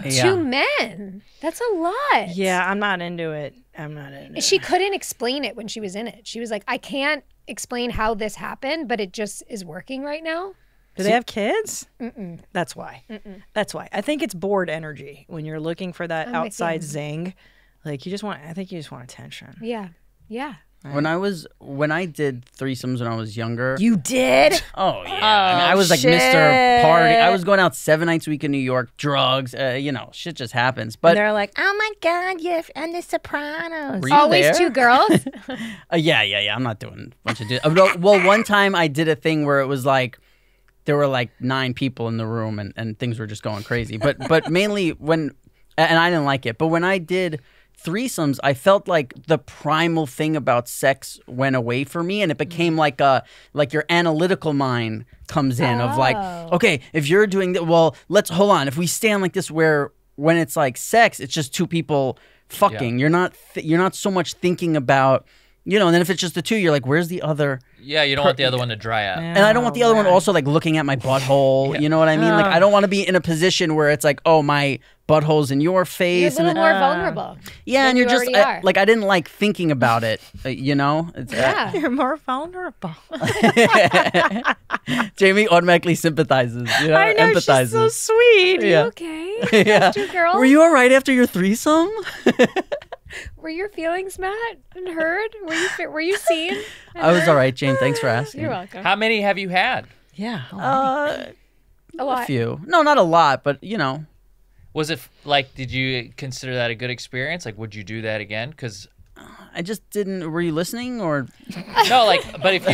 two men. That's a lot. Yeah, I'm not into it. I'm not into it. She couldn't explain it when she was in it. She was like, I can't explain how this happened, but it just is working right now. Do they have kids? Mm-mm. That's why. Mm-mm. That's why. I think it's bored energy when you're looking for that outside zing. Like I think you just want attention. Yeah, yeah. Right. When I did threesomes when I was younger. You did? Oh, yeah. I was like Mr. Party. I was going out 7 nights a week in New York, drugs, you know, shit just happens. But and they're like, oh my God, you're on The Sopranos. Always there? 2 girls? Yeah. I'm not doing a bunch of dudes. Well, one time I did a thing where it was like, there were like 9 people in the room and things were just going crazy. But mainly and I didn't like it, but when I did threesomes, I felt like the primal thing about sex went away for me, and it became like your analytical mind comes in of like, okay, if you're doing that, well, let's hold on. If we stand like this, where when it's like sex, it's just 2 people fucking. Yeah. You're not so much thinking about, you know. And then if it's just the 2, you're like, where's the other? Yeah, you don't want the other one to dry up, and I don't want the other one also like looking at my butthole. You know what I mean? Like I don't want to be in a position where it's like, oh my. Butthole's in your face. You're a little more vulnerable. Yeah, and you're just like, I didn't like thinking about it, you know? Yeah. You're more vulnerable. Jamie automatically sympathizes, you know? I know, empathizes. She's so sweet. Yeah. Are you okay? Yeah. 2 girls? Were you all right after your threesome? Were your feelings met and heard? Were you seen? I was all right, Jane. Thanks for asking. You're welcome. How many have you had? Yeah. A lot. A few. No, not a lot, but you know. Was it like, did you consider that a good experience? Like, would you do that again? Because I just didn't. Were you listening or? No, like, but if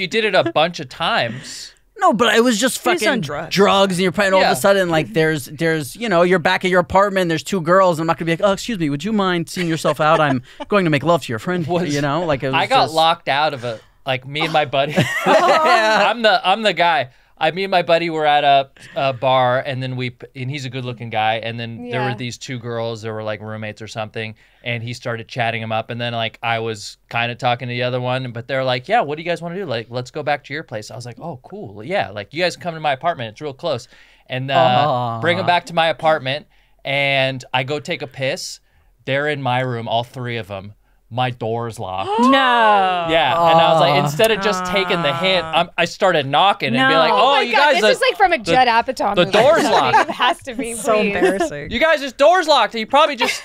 you did it a bunch of times. No, but it was just fucking drugs, and you're probably all of a sudden like there's you know, you're back at your apartment. There's 2 girls, and I'm not gonna be like, oh, excuse me, would you mind seeing yourself out? I'm going to make love to your friend. You know, like it was I got locked out of a like me and my buddy. I'm the guy. Me and my buddy were at a bar, and then and he's a good-looking guy, and then there were these 2 girls that were like roommates or something, and he started chatting them up, and then like I was kind of talking to the other one, but they're like, yeah, what do you guys want to do? Like, let's go back to your place. I was like, oh, cool, yeah, like you guys come to my apartment, it's real close, and bring them back to my apartment, and I go take a piss. They're in my room, all three of them. My door's locked. No. Yeah, and I was like, instead of just taking the hint, I started knocking and be like, oh you God, guys. This is like from a Judd Apatow movie. The door's locked. It has to be so embarrassing. You guys, this door's locked. You probably just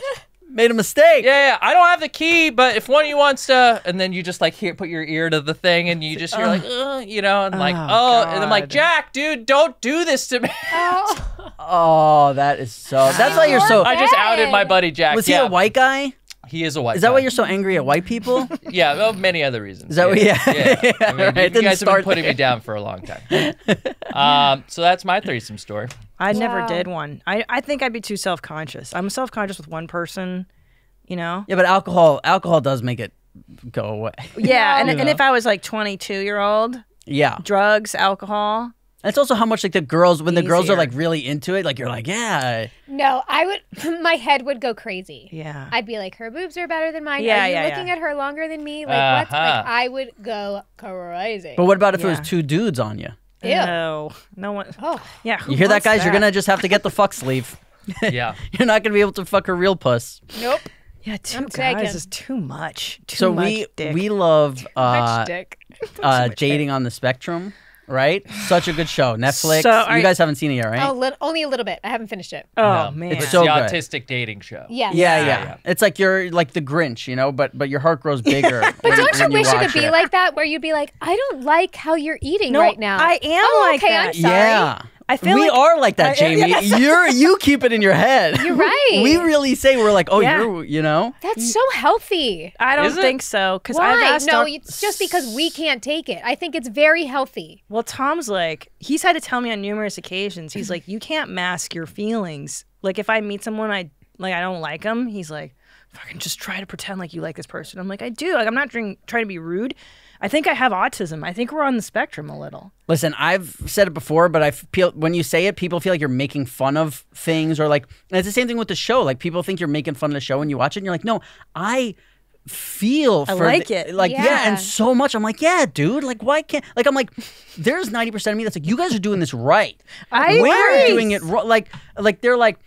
made a mistake. Yeah, yeah. I don't have the key, but if one of you wants to, and then you just like here, put your ear to the thing, and you just hear like, you know, and like, God. And I'm like, Jack, dude, don't do this to me. Oh, that is so. That's why you're so. I just outed my buddy Jack. Was he a white guy? He is a white guy. Is that why you're so angry at white people? Yeah, well, many other reasons. Is that yeah. I mean, you guys have been putting me down for a long time. So that's my threesome story. I never did one. I think I'd be too self-conscious. I'm self-conscious with one person, you know? Yeah, but alcohol does make it go away. Yeah, and if I was like 22-year-old, yeah, drugs, alcohol. That's also how much like the girls, when the girls are like really into it, like you're like, yeah. No, I would, my head would go crazy. Yeah. I'd be like, her boobs are better than mine. Yeah, are you looking at her longer than me? Like, what's, like, I would go crazy. But what about if it was two dudes on you? Ew. No. No one. Oh. Yeah. You hear that, guys? That? You're going to just have to get the fuck sleeve. Yeah. You're not going to be able to fuck her real puss. Nope. Yeah, two guys is too much. So we love Dating on the Spectrum. Right? Such a good show. Netflix. So, you guys haven't seen it yet, right? Oh, only a little bit. I haven't finished it. Oh, man. It's so the autistic dating show. Yeah. Yeah, yeah. It's like you're like the Grinch, you know, but your heart grows bigger. But don't you wish it could be like that, where you'd be like, I don't like how you're eating right now. I am like that. I'm sorry. Yeah. I feel we are like that, Jamie. You keep it in your head. You're right. We really say we're like, oh, you're, you know. That's so healthy. I don't think so. Why? No, it's just because we can't take it. I think it's very healthy. Well, Tom's like, he's had to tell me on numerous occasions. He's like, you can't mask your feelings. Like if I meet someone, I don't like them. He's like, fucking just try to pretend like you like this person. I'm like, I do. Like I'm not trying to be rude. I think I have autism. I think we're on the spectrum a little. Listen, I've said it before, but I feel when you say it, people feel like you're making fun of things, or like it's the same thing with the show. Like people think you're making fun of the show, and you watch it, and you're like, no, I like it. Like, yeah, and so much. I'm like, yeah, dude, like, why can't, like, I'm like, there's 90% of me that's like, you guys are doing this right. We're doing it right. Like, they're like,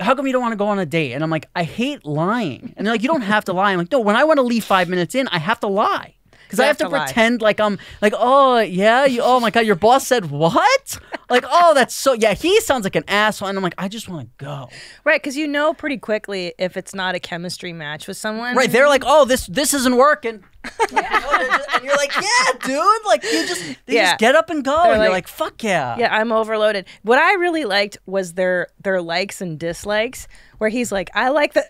how come you don't want to go on a date? And I'm like, I hate lying. And they're like, you don't have to lie. I'm like, no, when I want to leave 5 minutes in, I have to lie. Because I have to pretend like I'm like, oh, yeah, you, oh, my God, your boss said what? Like, oh, that's so, yeah, he sounds like an asshole. And I'm like, I just want to go. Right, because you know pretty quickly if it's not a chemistry match with someone. Right, they're like, oh, this isn't working. And you're like, yeah, dude. Like, they just get up and go. They're and you're like, fuck yeah. Yeah, I'm overloaded. What I really liked was their likes and dislikes, where he's like, I like the...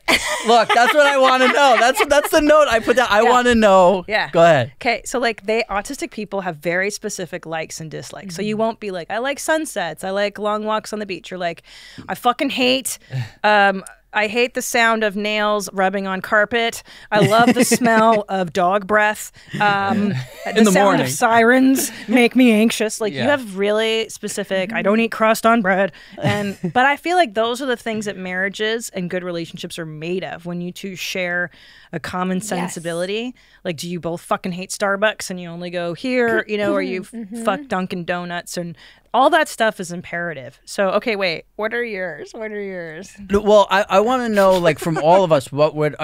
Look, that's what I want to know. That's the note I put down. I want to know. Yeah. Go ahead. Okay, so like autistic people have very specific likes and dislikes. Mm-hmm. So you won't be like, I like sunsets. I like long walks on the beach. You're like, I fucking hate... I hate the sound of nails rubbing on carpet. I love the smell of dog breath. The sound of sirens make me anxious. Like you have really specific, I don't eat crust on bread. But I feel like those are the things that marriages and good relationships are made of, when you two share a common sensibility. Yes. Like, do you both fucking hate Starbucks and you only go here, you know, or you fuck Dunkin' Donuts, and all that stuff is imperative. So, okay, wait. What are yours? What are yours? Well, I want to know, like, from all of us, what would...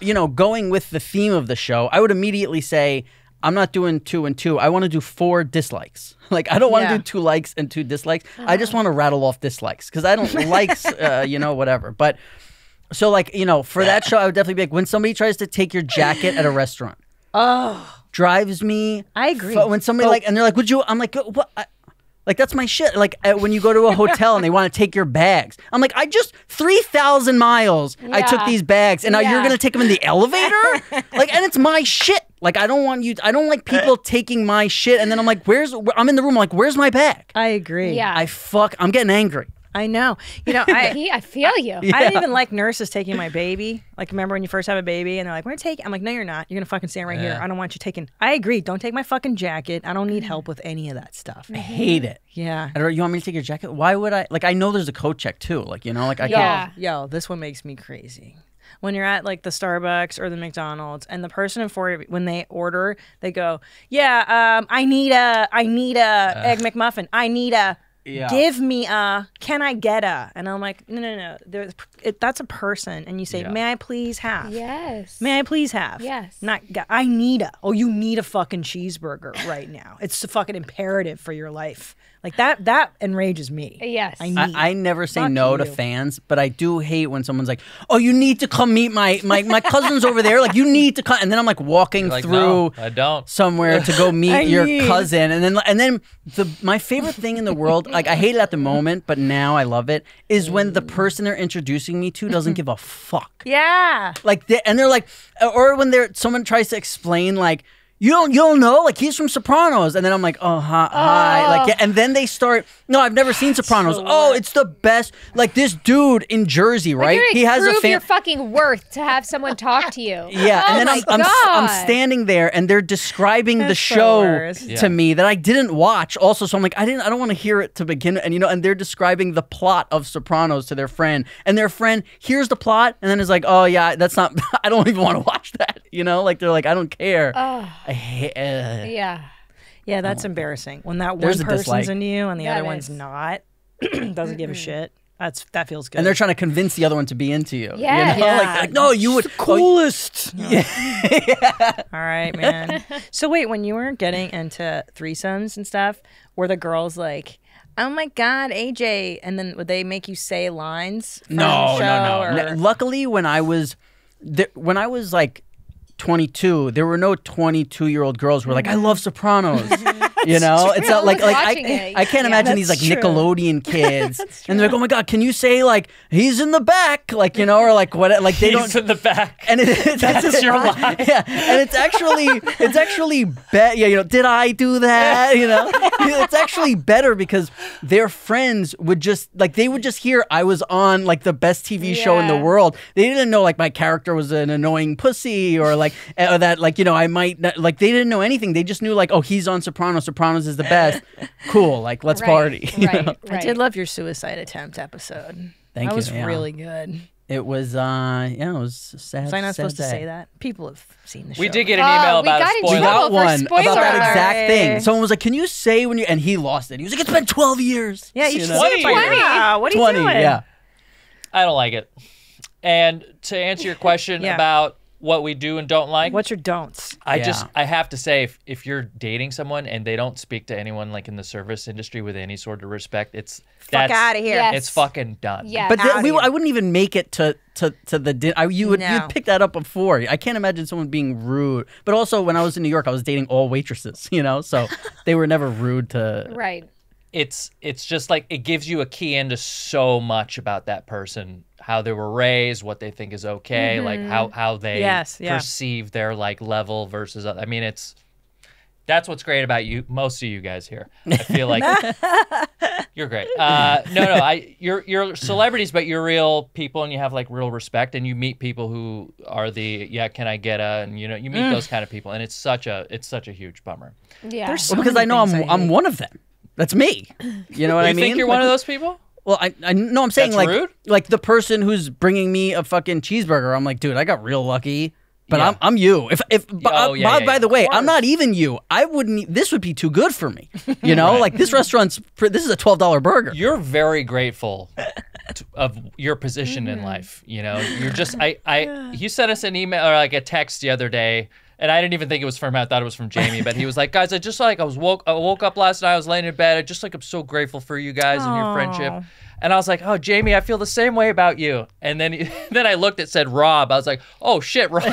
you know, going with the theme of the show, I would immediately say, I'm not doing 2 and 2. I want to do 4 dislikes. Like, I don't want to do 2 likes and 2 dislikes. I just want to rattle off dislikes because I don't like, you know, whatever. But so, like, you know, for that show, I would definitely be like, when somebody tries to take your jacket at a restaurant. Oh. Drives me... I agree. When somebody, like, and they're like, would you... I'm like, what... Like, that's my shit. Like, when you go to a hotel and they want to take your bags. I'm like, I just, 3,000 miles, I took these bags. And now you're going to take them in the elevator? Like, and it's my shit. Like, I don't want you, I don't like people taking my shit. And then I'm like, I'm in the room, I'm like, where's my bag? I agree. Yeah. I'm getting angry. I know. You know, I feel you. I didn't even like nurses taking my baby. Like, remember when you first have a baby and they're like, we're taking, I'm like, no, you're not. You're going to fucking stand right here. I don't want you taking, I agree. Don't take my fucking jacket. I don't need help with any of that stuff. I hate it. Yeah. You want me to take your jacket? Why would I? Like, I know there's a coat check too. Like, you know, like I can't. Yo, this one makes me crazy. When you're at like the Starbucks or the McDonald's, and the person in front of you, when they order, they go, yeah, I need a Egg McMuffin. I need a. Yeah. Give me a, can I get a? And I'm like, no, no, no. That's a person. And you say, yeah. May I please have? Yes. May I please have? Yes. Not, I need a. Oh, you need a fucking cheeseburger right now. It's a fucking imperative for your life. Like that enrages me. Yes. I never say no to fans, but I do hate when someone's like, oh, you need to come meet my cousin's over there. Like, you need to come. And then I'm like walking through somewhere to go meet your cousin. And then my favorite thing in the world, like I hate it at the moment, but now I love it, is when the person they're introducing me to doesn't give a fuck. Yeah. Like, they're like, or when someone tries to explain like, you don't know, like he's from Sopranos, and then I'm like, oh hi, like yeah, and then they start. No, I've never seen Sopranos. Oh, it's the best. Like this dude in Jersey, right? Like, he has a fan. Your fucking worth to have someone talk to you. Yeah, and then I'm standing there, and they're describing the show to me that I didn't watch. Also, so I'm like, I don't want to hear it to begin. And you know, and they're describing the plot of Sopranos to their friend, and their friend hears the plot, and then is like, oh yeah, that's not. I don't even want to watch that. You know, like they're like, I don't care. Yeah, that's embarrassing. When that one person's in you and the other one's not, doesn't give a shit. That feels good. And they're trying to convince the other one to be into you. Yeah, you know? Like no, you would coolest. No. Yeah. Yeah. All right, man. So wait, when you were getting into threesomes and stuff, were the girls like, oh my God, AJ, and then would they make you say lines? No, no, no. Luckily, when I was like 22, there were no 22-year-old girls who were like, I love Sopranos. You know, it's not like I can't imagine these like Nickelodeon kids, and they're like, oh my God, can you say like he's in the back, like, you know, or like what, like they don't, he's in the back, and that's just your line. Yeah, and it's actually better. Yeah, you know, did I do that? You know, it's actually better because their friends would just like they would just hear I was on like the best TV show in the world. They didn't know like my character was an annoying pussy or like or that like, you know, I might not, like they didn't know anything. They just knew like, oh, he's on Sopranos. Sopranos is the best. Cool, like let's party. Right. I did love your suicide attempt episode. Thank you. That was really good. It was, yeah, it was sad. So I'm not supposed to say that. People have seen the show. We did get an email about a spoiler. We got one about that exact thing. Someone was like, "Can you say when you?" And he lost it. He was like, "It's been 12 years." Yeah, you should say 20. Wow, what are you doing? Yeah, I don't like it. And to answer your question about what we do and don't like. What's your don'ts? I have to say, if you're dating someone and they don't speak to anyone like in the service industry with any sort of respect, it's fuck out of here. Yes. It's fucking done. Yeah, but I wouldn't even make it to the dinner. You'd pick that up before. I can't imagine someone being rude. But also, when I was in New York, I was dating all waitresses. You know, so they were never rude to. Right. It's just like it gives you a key into so much about that person, how they were raised, what they think is okay, like how they perceive their like level versus. I mean, that's what's great about you. Most of you guys here, I feel like you're great. You're celebrities, but you're real people, and you have like real respect, and you meet people who are the can I get a, and you know you meet those kind of people, and it's such a huge bummer. Yeah, so because I know I'm one of them. That's me. You know what I mean? You think you're like one of those people? Well, I no, I'm saying that's like rude? Like the person who's bringing me a fucking cheeseburger. I'm like, dude, I got real lucky. But I'm you. By the way, I'm not even you. I wouldn't. This would be too good for me. You know, like this restaurant's. This is a $12 burger. You're very grateful of your position in life. You know, you're just. You sent us an email or like a text the other day. And I didn't even think it was from him. I thought it was from Jamie. But he was like, guys, I woke up last night. I was laying in bed. I'm so grateful for you guys and your friendship. And I was like, oh, Jamie, I feel the same way about you. And then I looked, it said Rob. I was like, oh, shit, Rob.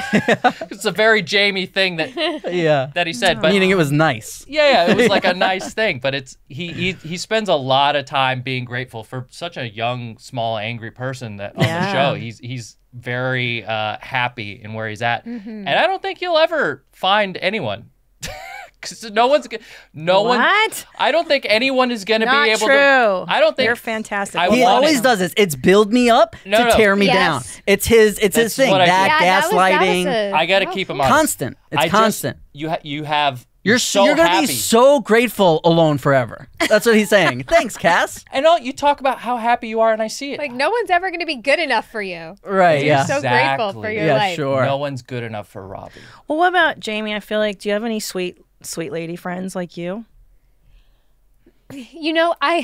It's a very Jamie thing that he said. But, meaning it was nice. Yeah, it was like a nice thing. But it's he spends a lot of time being grateful for such a young, small, angry person that on the show. He's very happy in where he's at. And I don't think you'll ever find anyone. Because I don't think anyone is going to be able to. I don't think you're fantastic. He always does this. It's build me up to tear me down. It's his thing. Gaslighting. I got to keep him honest. Constant. It's constant. You're going to be so grateful alone forever. That's what he's saying. Thanks, Cass. And you talk about how happy you are, and I see it. Like, no one's ever going to be good enough for you. Right, You're so grateful for your life. Sure. No one's good enough for Robbie. Well, what about Jamie? I feel like, do you have any sweet lady friends like you? You know, I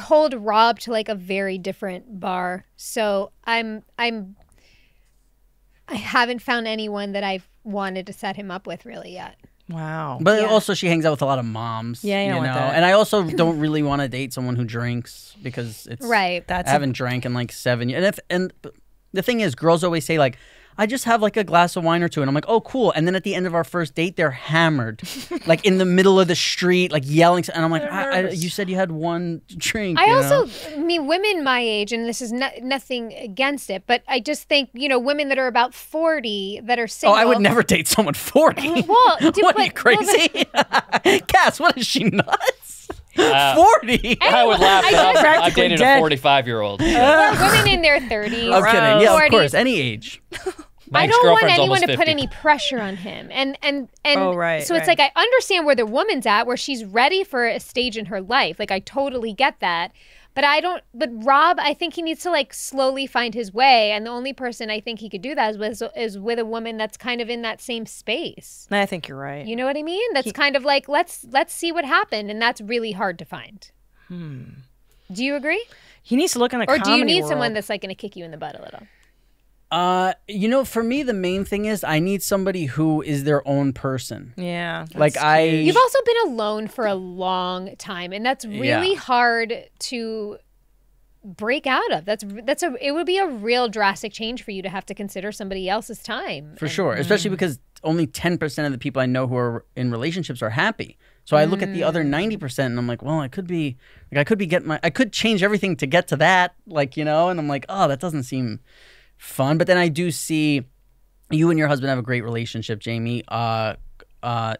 hold Rob to like a very different bar. So I haven't found anyone that I've wanted to set him up with really yet. Wow. But yeah. Also she hangs out with a lot of moms. Yeah, you know. And I also don't really want to date someone who drinks because it's right. That's I haven't drank in like 7 years. And the thing is, girls always say like, I just have like a glass of wine or two. And I'm like, oh, cool. And then at the end of our first date, they're hammered. Like in the middle of the street, like yelling. And I'm like, you said you had one drink. I mean, women my age, and this is nothing against it, but I just think, you know, women that are about 40 that are single. Oh, I would never date someone 40. Well, what, are you crazy? Cass, what is she, nuts? 40. I would laugh. I've dated a 45-year-old. Or women in their 30s. I'm kidding. Yeah, 40s. Of course, any age. I don't want anyone to put any pressure on him, and oh, right, so it's right. Like I understand where the woman's at, where she's ready for a stage in her life. Like I totally get that, but I don't. But Rob, I think he needs to like slowly find his way, and the only person I think he could do that is with a woman that's kind of in that same space. I think you're right. You know what I mean? That's kind of like let's see what happened, and that's really hard to find. Hmm. Do you agree? He needs to look in a comedy world. Or do you need someone that's like going to kick you in the butt a little? You know, for me, the main thing is I need somebody who is their own person. Yeah. Like You've also been alone for a long time, and that's really hard to break out of. It would be a real drastic change for you to have to consider somebody else's time. For sure. Especially because only 10% of the people I know who are in relationships are happy. So I look at the other 90% and I'm like, well, I could change everything to get to that. Like, you know, and I'm like, oh, that doesn't seem fun. But then I do see you and your husband have a great relationship, Jamie.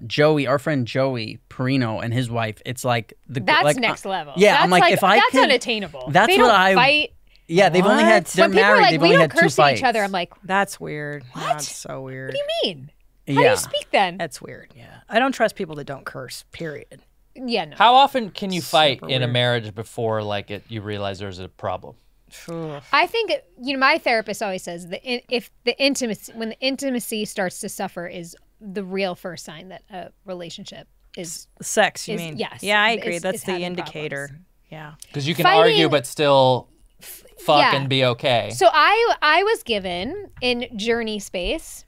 Joey, our friend Joey Perino and his wife, it's like that's like, next level. Yeah, that's I'm like if I that's can, unattainable. That's they what don't I fight. Yeah, they've what? Only had they're when married. Like, they've only had two fights. We don't curse each other. I'm like, that's weird. What? That's so weird. What do you mean? How do you speak then? That's weird. Yeah, I don't trust people that don't curse. Period. Yeah. No. How often can you fight in a marriage before like you realize there's a problem? I think, you know, my therapist always says that when the intimacy starts to suffer is the real first sign that a relationship is sex. You mean? Yes. Yeah, I agree. That's the indicator. Problems. Yeah, because you can argue but still fuck and be okay. So I was given in journey space.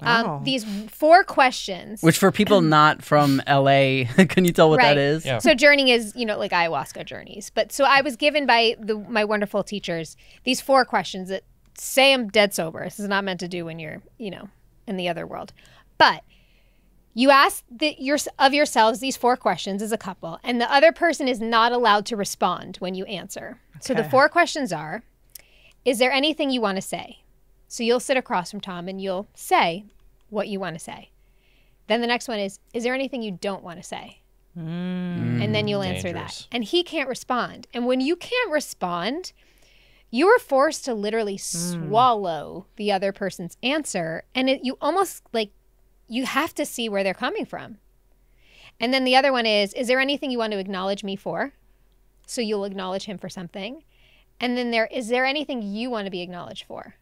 Wow. These 4 questions. Which for people not from LA, can you tell what that is? Yeah. So journeying is, you know, like ayahuasca journeys. But so I was given by my wonderful teachers these 4 questions that say I'm dead sober. This is not meant to do when you're, you know, in the other world. But you ask of yourselves these 4 questions as a couple, and the other person is not allowed to respond when you answer. Okay. So the 4 questions are, is there anything you want to say? So you'll sit across from Tom and you'll say what you want to say. Then the next one is there anything you don't want to say? Mm, and then you'll answer that. And he can't respond. And when you can't respond, you are forced to literally swallow the other person's answer. And you almost like, you have to see where they're coming from. And then the other one is there anything you want to acknowledge me for? So you'll acknowledge him for something. And then is there anything you want to be acknowledged for?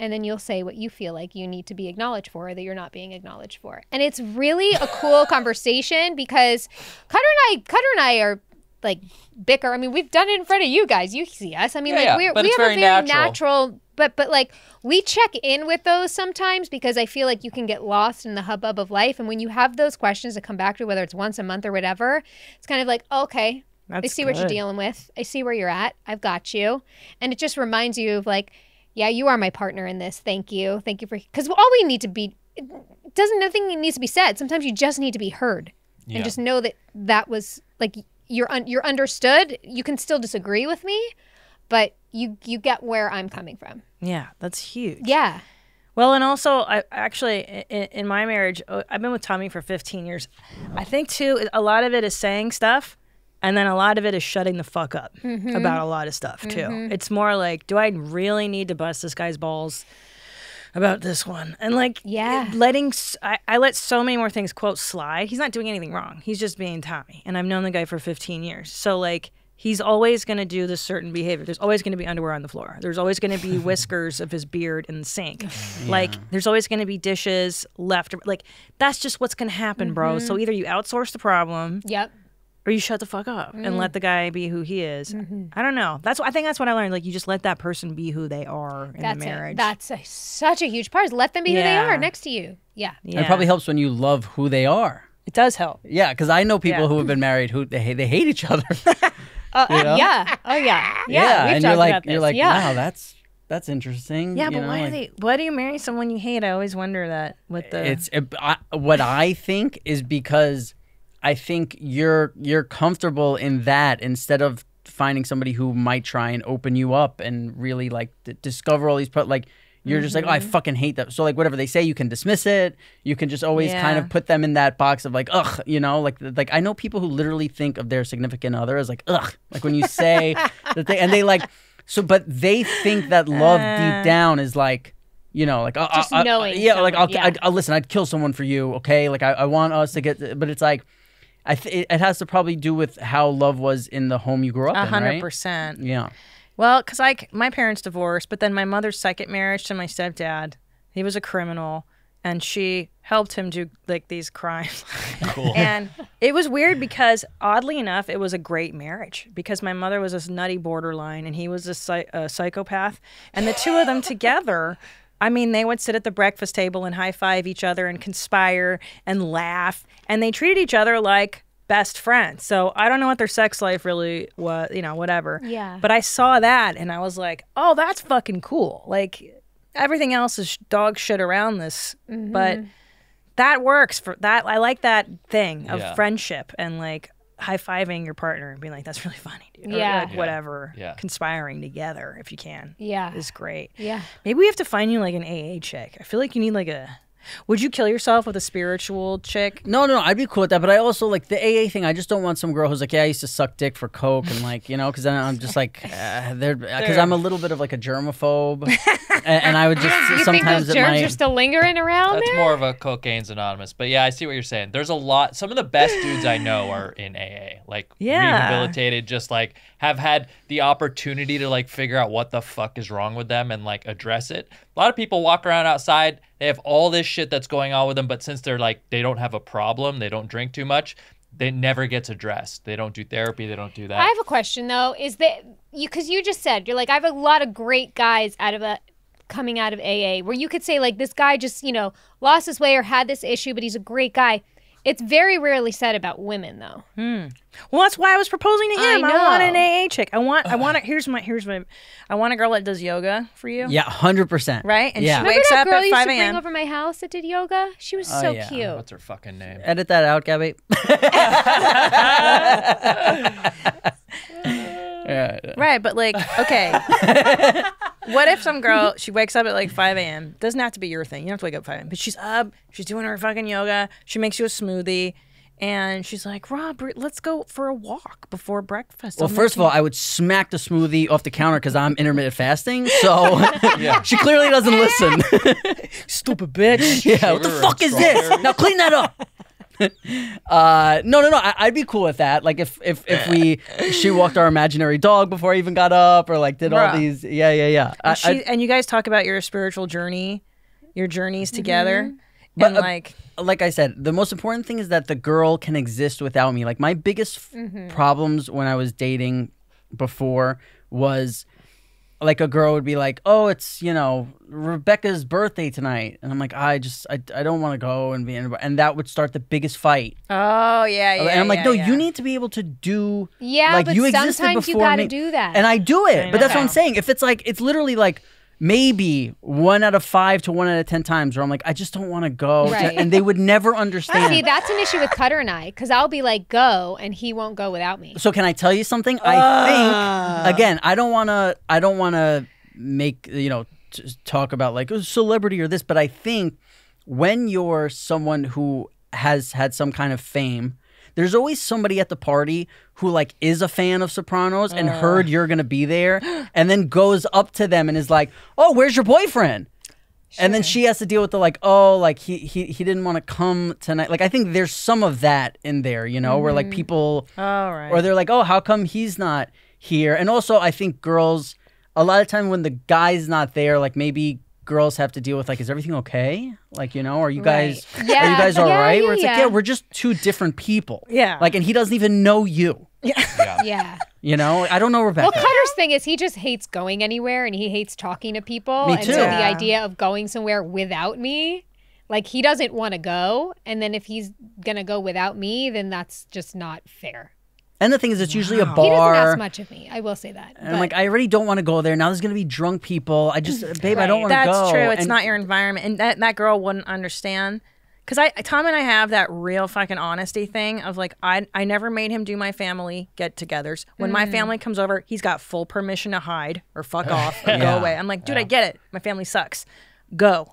And then you'll say what you feel like you need to be acknowledged for or that you're not being acknowledged for. And it's really a cool conversation because Cutter and I are like bicker. I mean, we've done it in front of you guys. You see us. I mean, we have a very natural, but like we check in with those sometimes because I feel like you can get lost in the hubbub of life. And when you have those questions to come back to, whether it's once a month or whatever, it's kind of like, oh, okay, I see what you're dealing with. I see where you're at. I've got you. And it just reminds you of like, yeah, you are my partner in this. Thank you. Thank you for, because all we need to be, nothing needs to be said. Sometimes you just need to be heard and just know that that was like, you're understood. You can still disagree with me, but you get where I'm coming from. Yeah, that's huge. Yeah. Well, and also I actually, in my marriage, I've been with Tommy for 15 years. I think too, a lot of it is saying stuff. And then a lot of it is shutting the fuck up about a lot of stuff, too. It's more like, do I really need to bust this guy's balls about this one? And like, I let so many more things, quote, slide. He's not doing anything wrong. He's just being Tommy. And I've known the guy for 15 years. So like, he's always going to do this certain behavior. There's always going to be underwear on the floor. There's always going to be whiskers of his beard in the sink. Like, there's always going to be dishes left. Like, that's just what's going to happen, bro. So either you outsource the problem. Yep. or you shut the fuck up and let the guy be who he is. I don't know. I think that's what I learned. Like, you just let that person be who they are in the marriage. That's such a huge part. Is let them be who they are next to you. Yeah. It probably helps when you love who they are. It does help. Yeah, because I know people who have been married who they hate each other. Yeah. We've and talked about this. You're like, wow, that's interesting. Yeah, but why do you marry someone you hate? I always wonder that. What I think is because I think you're comfortable in that instead of finding somebody who might try and open you up and really like discover all these you're just like, oh, I fucking hate that. So like whatever they say, you can dismiss it. You can just always kind of put them in that box of like, ugh, you know, like I know people who literally think of their significant other as like, ugh, like when you say that they and they like so, but they think that love deep down is like, you know, like just knowing someone, like I'll listen, I'd kill someone for you, okay? Like I want us to get, but it's like. It has to probably do with how love was in the home you grew up in, right? 100%. Yeah. Well, because my parents divorced, but then my mother's second marriage to my stepdad, he was a criminal, and she helped him do like these crimes. Cool. And it was weird because, oddly enough, it was a great marriage because my mother was this nutty borderline, and he was a psychopath, and the two of them together. I mean, they would sit at the breakfast table and high-five each other and conspire and laugh. And they treated each other like best friends. So I don't know what their sex life really was, you know, whatever. Yeah. But I saw that and I was like, oh, that's fucking cool. Like, everything else is dog shit around this. But that works for that. I like that thing of friendship and like high-fiving your partner and being like, that's really funny, dude. Yeah. Or like whatever. Yeah. Conspiring together if you can. Yeah. Is great. Yeah. Maybe we have to find you like an AA chick. I feel like you need like a... Would you kill yourself with a spiritual chick? No, I'd be cool with that. But I also, like, the AA thing, I just don't want some girl who's like, yeah, I used to suck dick for coke. And, like, you know, because then I'm just like, because I'm a little bit of, like, a germaphobe. and I would just sometimes... You think those germs are still lingering around there? That's more of a Cocaine's Anonymous. But, yeah, I see what you're saying. There's a lot... Some of the best dudes I know are in AA. Like, rehabilitated, just, like, have had the opportunity to, like, figure out what the fuck is wrong with them and, like, address it. A lot of people walk around outside... They have all this shit that's going on with them, but since they're like, they don't have a problem, they don't drink too much, it never gets addressed. They don't do therapy, they don't do that. I have a question though, is that, because you just said, you're like, I have a lot of great guys coming out of AA, where you could say like, this guy just, you know, lost his way or had this issue, but he's a great guy. It's very rarely said about women though. Well, that's why I was proposing to him. I want an AA chick. I want I want a girl that does yoga for you. Yeah, 100%. Right? And she wakes up at 5 a.m. Remember that girl you used to bring over my house that did yoga? She was so cute. What's her fucking name? Edit that out, Gabby. Right, but like, okay. What if some girl, she wakes up at like 5 a.m. Doesn't have to be your thing. You don't have to wake up at 5 a.m. But she's up. She's doing her fucking yoga. She makes you a smoothie. And she's like, Rob, let's go for a walk before breakfast. Well, first of all, I would smack the smoothie off the counter because I'm intermittent fasting. So she clearly doesn't listen. Stupid bitch. Yeah, what the fuck is this? Now clean that up. No. I'd be cool with that. Like if she walked our imaginary dog before I even got up, or like did all these. Yeah. And you guys talk about your spiritual journey, your journeys together. But like I said, the most important thing is that the girl can exist without me. Like my biggest problems when I was dating before was like a girl would be like, oh, it's, you know, Rebecca's birthday tonight. And I'm like, I don't want to go and be in. And that would start the biggest fight. Oh, yeah. And I'm like, no, you need to be able to do. Yeah, like, but you sometimes you got to do that. And I do it. But that's what I'm saying. If it's like, it's literally like, maybe 1 out of 5 to 1 out of 10 times where I'm like, I just don't want to go. Right. And they would never understand. See, that's an issue with Cutter and I, because I'll be like, go, and he won't go without me. So can I tell you something? I think, again, I don't want to make, you know, talk about like a celebrity or this, but I think when you're someone who has had some kind of fame, there's always somebody at the party who like is a fan of Sopranos and heard you're gonna be there, and then goes up to them and is like, "Oh, where's your boyfriend?" Sure. And then she has to deal with the like, "Oh, like he didn't want to come tonight." Like I think there's some of that in there, you know, where like people, or they're like, "Oh, how come he's not here?" And also I think girls, a lot of time when the guy's not there, like maybe girls have to deal with, like, is everything okay? Like, you know, are you guys, are you guys all right? Where it's like, yeah, we're just two different people. Yeah. Like, and he doesn't even know you. Yeah. You know, I don't know Rebecca. Well, Cutter's thing is he just hates going anywhere and he hates talking to people. Me too. And so the idea of going somewhere without me, like, he doesn't want to go. And then if he's going to go without me, then that's just not fair. And the thing is, it's usually a bar. He doesn't ask much of me. I will say that. And I'm like, I already don't want to go there. Now there's going to be drunk people. I just, babe, I don't want to go. That's true. It's not your environment. And that girl wouldn't understand. Because Tom and I have that real fucking honesty thing of, like, I never made him do my family get-togethers. When my family comes over, he's got full permission to hide or fuck off or go away. I'm like, dude, I get it. My family sucks. Go.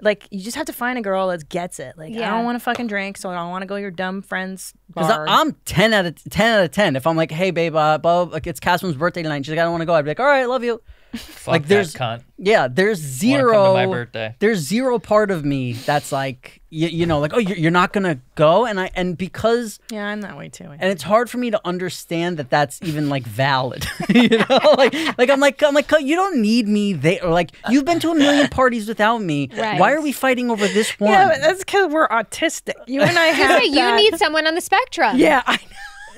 Like, you just have to find a girl that gets it. Like, I don't want to fucking drink, so I don't want to go to your dumb friend's bar. Because I'm 10 out of 10. If I'm like, hey, babe, like, it's Kassim's birthday tonight. And she's like, I don't want to go. I'd be like, all right, love you. Fuck like, there's, cunt. Yeah, there's zero. My birthday. There's zero part of me that's like, you know, like, oh, you're not gonna go, and because I'm that way too. And it's hard for me to understand that that's even like valid. You know, like I'm like, you don't need me there. Like, you've been to a million parties without me. Right. Why are we fighting over this one? Yeah, but that's because we're autistic. You and I have. You need someone on the spectrum. Yeah, I know.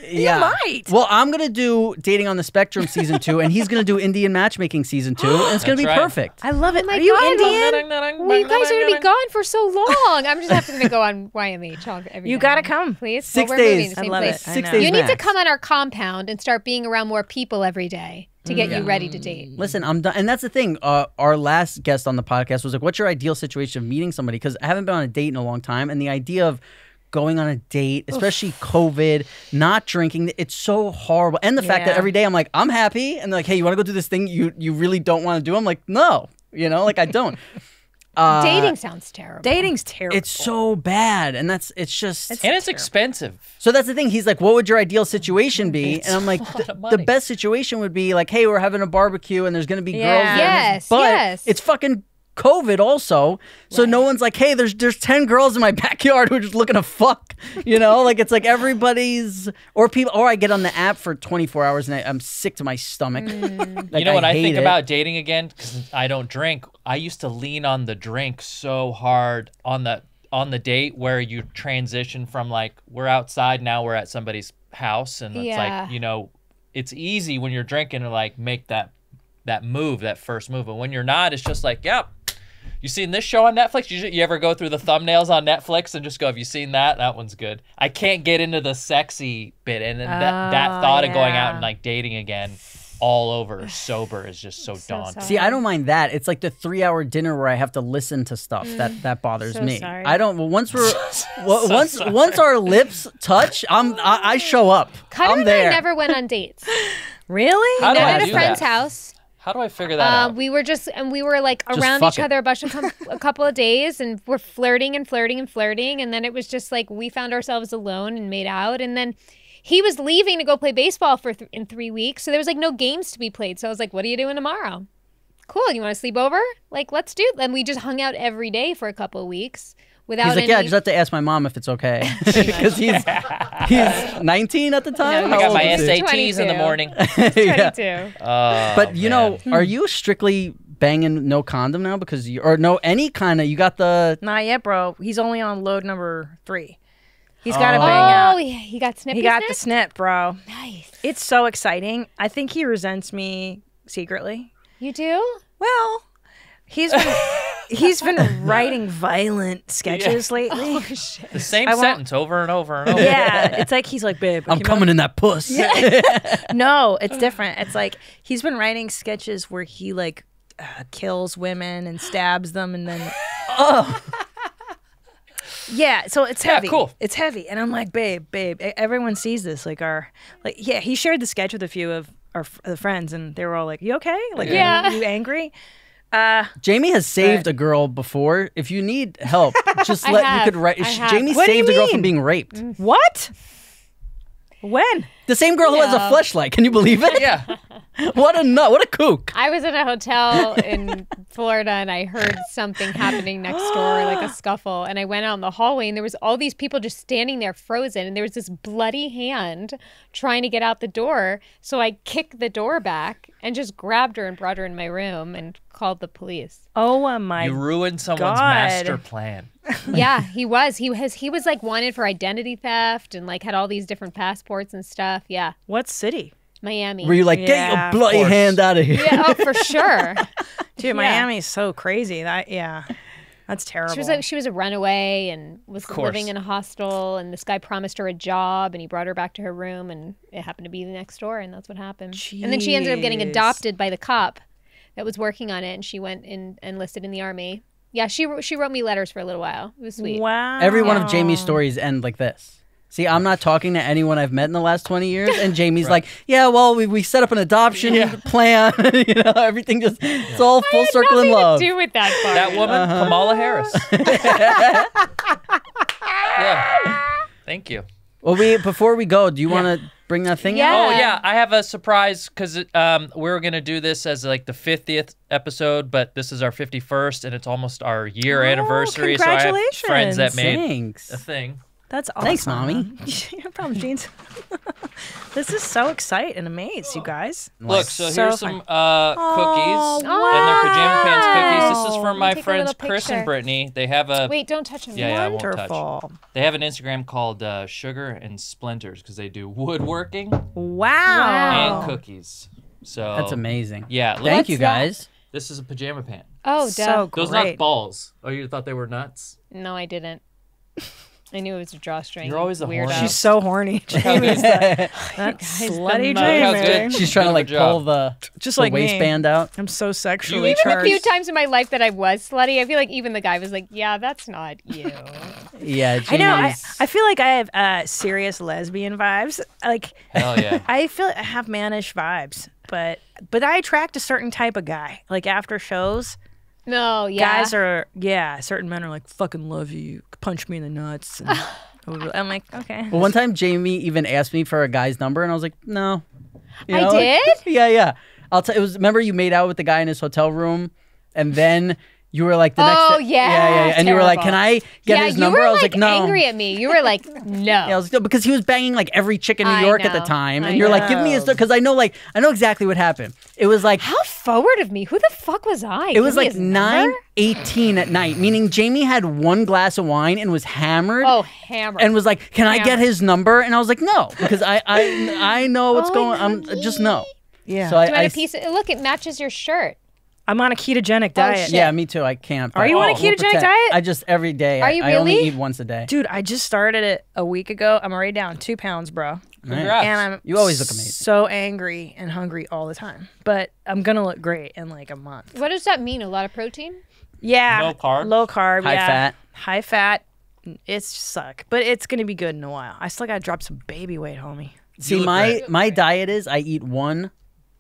Yeah. You might. Well, I'm going to do Dating on the Spectrum Season 2, and he's going to do Indian Matchmaking Season 2, and it's going to be perfect. I love it. Oh, are you Indian? Well, you guys are going to be gone for so long. I'm just going to go on YMH every You got to come, please. Six days. I love it. 6 days You need to come on our compound and start being around more people every day to get you ready to date. Listen, I'm done. And that's the thing. Our last guest on the podcast was like, what's your ideal situation of meeting somebody? Because I haven't been on a date in a long time, and the idea of going on a date, especially COVID, not drinking, it's so horrible. And the fact that every day I'm like, I'm happy, and they're like, hey, you want to go do this thing you really don't want to do? I'm like, no, you know, like, I don't. Dating sounds terrible. Dating's terrible. It's so bad, and that's it's terrible. Expensive. So that's the thing. He's like, what would your ideal situation be? And I'm like, the best situation would be like, hey, we're having a barbecue, and there's gonna be girls. Yes, but it's fucking COVID also, so no one's like, hey, there's 10 girls in my backyard who are just looking to fuck, you know. Like, it's like everybody's, or people, or I get on the app for 24 hours and I'm sick to my stomach. Like, you know what I think about dating again, because I don't drink, I used to lean on the drink so hard on the date, where you transition from, like, we're outside, now we're at somebody's house, and it's like, you know, it's easy when you're drinking to, like, make that first move, but when you're not, it's just like, yep. You seen this show on Netflix? You ever go through the thumbnails on Netflix and just go, have you seen that? That one's good. I can't get into the sexy bit. And then that thought of going out and, like, dating again all over sober is just so daunting. Sorry. See, I don't mind that. It's like the 3-hour dinner where I have to listen to stuff that bothers me. Sorry. I don't. Once our lips touch, I show up. Cutter and I never went on dates. Really? How Not at a friend's house. How do I figure that out? We were like around each other a bunch of a couple of days, and we're flirting. And then it was just like, we found ourselves alone and made out. And then he was leaving to go play baseball in 3 weeks. So there was, like, no games to be played. So I was like, what are you doing tomorrow? Cool. You want to sleep over? Like, let's do it. And we just hung out every day for a couple of weeks. Without he's like, yeah, I just have to ask my mom if it's okay. Because he's 19 at the time. No, I got my SATs in the morning. He's 22. But, you know, are you strictly banging no condom now? Because you got the... Not yet, bro. He's only on load number 3. He's got to bang out. Oh, he got snippy. He got the snip, bro. Nice. It's so exciting. I think he resents me secretly. You do? Well... He's been writing violent sketches lately. Oh, shit. The same sentence over and over and over. Yeah, it's like he's like, babe, I'm coming in that puss. Yeah. No, it's different. It's like he's been writing sketches where he, like, kills women and stabs them, and then yeah, so it's heavy. Yeah, cool. It's heavy, and I'm like, babe. Everyone sees this. Like he shared the sketch with a few of the friends, and they were all like, you okay? Like, are you angry? Jamie has saved a girl before. If you need help, just Jamie saved a girl from being raped. What? When? The same girl who has a fleshlight. Can you believe it? Yeah. What a nut. What a kook. I was in a hotel in Florida and I heard something happening next door, like a scuffle. And I went out in the hallway and there was all these people just standing there frozen. And there was this bloody hand trying to get out the door. So I kicked the door back and just grabbed her and brought her in my room and called the police. Oh my God. You ruined someone's master plan. Yeah, he was. He was like wanted for identity theft and like had all these different passports and stuff. Yeah. What city? Miami. Were you like, get your bloody hand out of here? Yeah, oh, for sure. Dude, Miami's so crazy. That's terrible. She was a runaway and was living in a hostel, and this guy promised her a job and he brought her back to her room, and it happened to be the next door, and that's what happened. Jeez. And then she ended up getting adopted by the cop that was working on it, and she went and enlisted in the army. Yeah, she wrote me letters for a little while. It was sweet. Wow. Every one of Jamie's stories end like this. See, I'm not talking to anyone I've met in the last 20 years, and Jamie's like, yeah, well, we set up an adoption plan. You know, everything just, it's all full circle in love. I had nothing to do with that part. That woman, Kamala Harris. Thank you. Well, before we go, do you want to bring that thing up? Oh, yeah, I have a surprise, because we're going to do this as like the 50th episode, but this is our 51st, and it's almost our year anniversary. Congratulations. So I have friends that made a thing. That's awesome. Thanks, Mommy. No problem, Jeans. This is so exciting and amazing, you guys. Look, so here's some cookies. Wow. And they're pajama pants cookies. This is from my friends Chris and Brittany. They have a... Wait, don't touch them. Yeah, wonderful. I won't touch. They have an Instagram called Sugar and Splinters, because they do woodworking. Wow. And cookies. So that's amazing. Yeah. Thank you, guys. This is a pajama pant. Oh, so great. Those are not balls. Oh, you thought they were nuts? No, I didn't. I knew it was a drawstring. You're always a weirdo. She's so horny. Jamie's like, that slutty Jamie. She's trying to like pull the waistband out. I'm so sexually charged. Even a few times in my life that I was slutty, I feel like even the guy was like, yeah, that's not you. Yeah, Jamie's... I know. I feel like I have serious lesbian vibes. Like, hell yeah. I feel like I have mannish vibes, but I attract a certain type of guy. Like after shows. No, yeah. Guys are, certain men are like, fucking love you, punch me in the nuts. And I'm like, okay. Well, one time Jamie even asked me for a guy's number, and I was like, no. You know, I did? Like, yeah. I'll tell. It was, remember you made out with the guy in his hotel room, and then you were like the next day. Yeah. And you were like, can I get his number? I was like, no. You were angry at me. You were like, no. I was like, no, because he was banging like every chick in New York at the time. And you're like, give me his number. Because I know exactly what happened. It was like, how forward of me. Who the fuck was I? It was like 9:18 at night, meaning Jamie had one glass of wine and was hammered. Oh, hammered. And was like, can I get his number? And I was like, no, because I know what's going on. Just no. Yeah. So I piece it. Look, it matches your shirt. I'm on a ketogenic diet. Yeah, me too. I can't. Are you on a ketogenic diet? I just every day. Are you really? I only eat once a day. Dude, I just started it a week ago. I'm already down 2 pounds, bro. Congrats. And you always look amazing. So angry and hungry all the time, but I'm gonna look great in like a month. What does that mean? A lot of protein? Yeah. Low carb. Low carb. High fat. High fat. It's suck, but it's gonna be good in a while. I still gotta drop some baby weight, homie. See, my diet is I eat one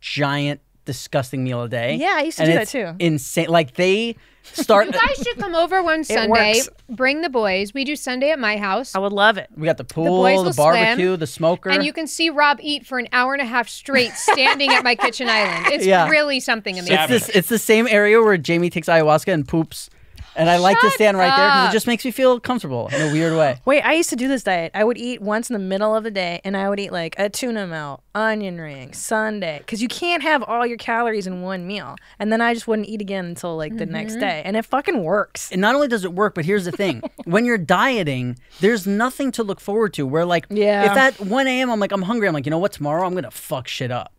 giant. Disgusting meal a day. Yeah, I used to do that too. Insane. Like they start. You guys should come over one Sunday. Bring the boys. We do Sunday at my house. I would love it. We got the pool, the barbecue, the smoker, and you can see Rob eat for an hour and a half straight, standing at my kitchen island. It's really something amazing. It's the same area where Jamie takes ayahuasca and poops. And I like to stand right there because it just makes me feel comfortable in a weird way. Wait, I used to do this diet. I would eat once in the middle of the day, and I would eat like a tuna melt, onion ring, sundae, because you can't have all your calories in one meal. And then I just wouldn't eat again until like the next day. And it fucking works. And not only does it work, but here's the thing. When you're dieting, there's nothing to look forward to. Where like, if at 1 a.m. I'm like, I'm hungry. I'm like, you know what? Tomorrow I'm going to fuck shit up.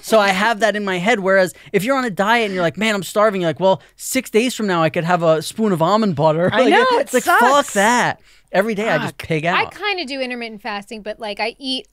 So I have that in my head. Whereas if you're on a diet and you're like, man, I'm starving. You're like, well, 6 days from now I could have a spoon of almond butter. I know, it's like, sucks. Fuck that. Every day I just pig out. I kind of do intermittent fasting, but like I eat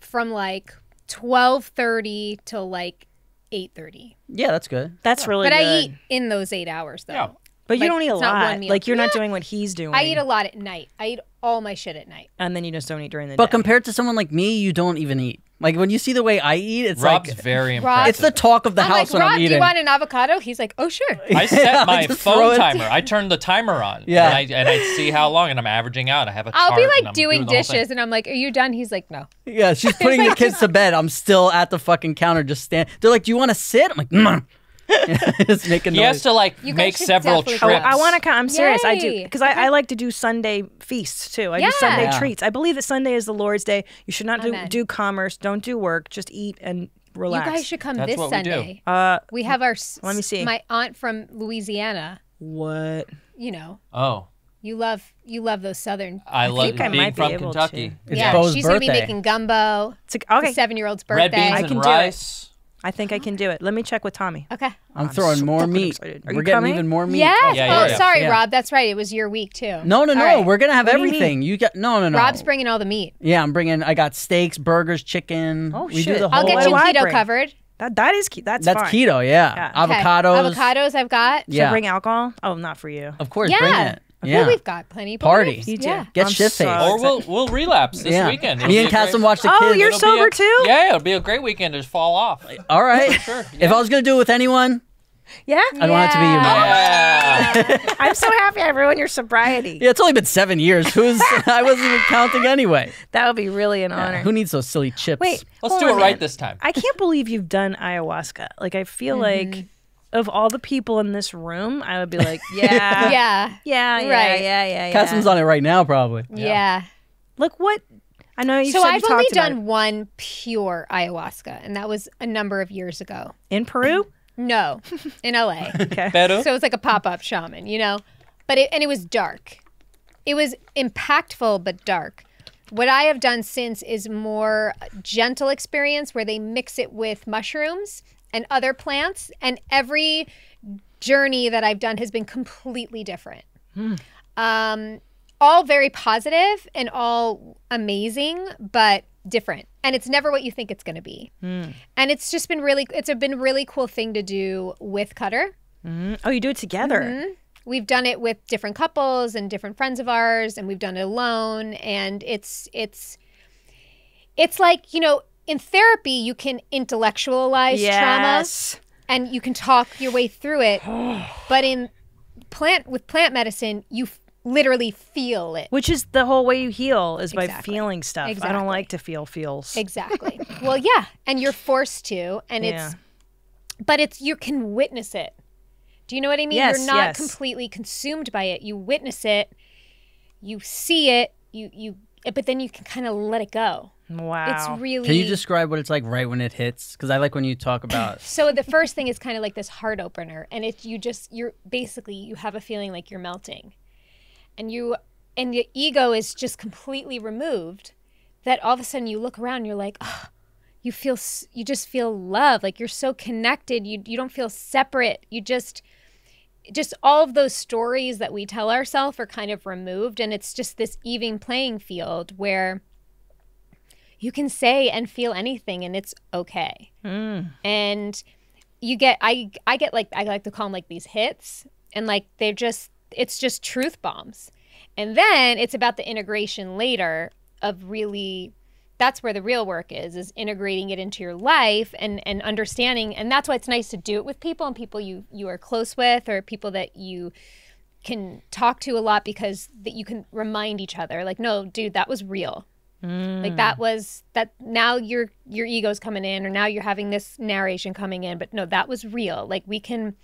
from like 12:30 till like 8:30. Yeah, that's good. That's really good. But I eat in those 8 hours though. Yeah. But you don't eat a lot. Like you're not doing what he's doing. I eat a lot at night. I eat all my shit at night. And then you just don't eat during the day. But compared to someone like me, you don't even eat. Like when you see the way I eat, it's Rob's very impressive. It's the talk of the house when I'm eating. Do you want an avocado? He's like, oh sure. I set my phone timer. I turn the timer on. Yeah. And I see how long, and I'm averaging out. I have a chart. I'll be like doing dishes, and I'm like, are you done? He's like, no. Yeah, she's putting the kids to bed. I'm still at the fucking counter, just stand. They're like, do you want to sit? I'm like, mm. It's making noise. He has to like make several trips. I want to. I'm serious. Yay. I do, because I like to do Sunday feasts too. I do Sunday treats. I believe that Sunday is the Lord's day. You should not do commerce. Don't do work. Just eat and relax. You guys should come this Sunday. We have our. Let me see. My aunt from Louisiana. What? You know. Oh. You love those southern. I love being from Kentucky. Yeah, she's gonna be making gumbo. It's a 7-year-old's birthday. Red beans and rice. I think I can do it. Let me check with Tommy. Okay. I'm throwing more meat. We're getting even more meat. Yes. Oh, yeah, sorry, Rob. That's right. It was your week too. No, no, no. Right. We're gonna have everything. You got no. Rob's bringing all the meat. Yeah, I'm bringing. I got steaks, burgers, chicken. Oh shit. I'll get you keto covered. That is keto. That's fine. Keto. Yeah. Avocados. Okay. Avocados. I've got. Yeah. Should I bring alcohol? Oh, not for you. Of course. Yeah. Bring it. Yeah. Well, we've got plenty. Party. You do. Yeah. Get shit faced. Or we'll relapse this weekend. It'll me and Kassem watch the kids. Oh, you're sober too? Yeah, it'll be a great weekend to just fall off. All right. Sure. Yeah. If I was going to do it with anyone, I'd want it to be you, man. Yeah. I'm so happy I ruined your sobriety. Yeah, it's only been 7 years. I wasn't even counting anyway. That would be really an honor. Who needs those silly chips? Wait. Let's do it right this time. I can't believe you've done ayahuasca. Like, I feel like... Of all the people in this room, I would be like, yeah. Kassem's on it right now, probably. Yeah. Look, what? I know you said you talked about it. So I've only done one pure ayahuasca, and that was a number of years ago. In Peru? No, in LA. Okay. Better? So it's like a pop-up shaman, you know? But it was dark. It was impactful, but dark. What I have done since is more gentle experience where they mix it with mushrooms and other plants, and every journey that I've done has been completely different. Mm. All very positive and all amazing, but different. And it's never what you think it's gonna be. Mm. And it's just been really, it's been a really cool thing to do with Cutter. Mm. Oh, you do it together. Mm-hmm. We've done it with different couples and different friends of ours, and we've done it alone. And it's like, you know, in therapy, you can intellectualize trauma, and you can talk your way through it. But in plant medicine, you literally feel it. Which is the whole way you heal is by feeling stuff. Exactly. I don't like to feel feels. Exactly. Well, yeah, and you're forced to, and but you can witness it. Do you know what I mean? Yes, you're not completely consumed by it. You witness it, you see it, but then you can kind of let it go. Wow. It's really... Can you describe what it's like right when it hits? Because I like when you talk about... So the first thing is kind of like this heart opener. And it's you have a feeling like you're melting. And the ego is just completely removed, that all of a sudden you look around and you're like, oh, you just feel love. Like you're so connected. You don't feel separate. You just all of those stories that we tell ourselves are kind of removed. And it's just this even playing field where... You can say and feel anything, and it's okay. Mm. And you get, I like to call them like these hits, and like it's just truth bombs. And then it's about the integration later of really, that's where the real work is integrating it into your life and understanding. And that's why it's nice to do it with people and people you are close with, or people that you can talk to a lot, because that you can remind each other like, no, dude, that was real. Like now your ego's coming in, or now you're having this narration coming in, but no, that was real. Like we can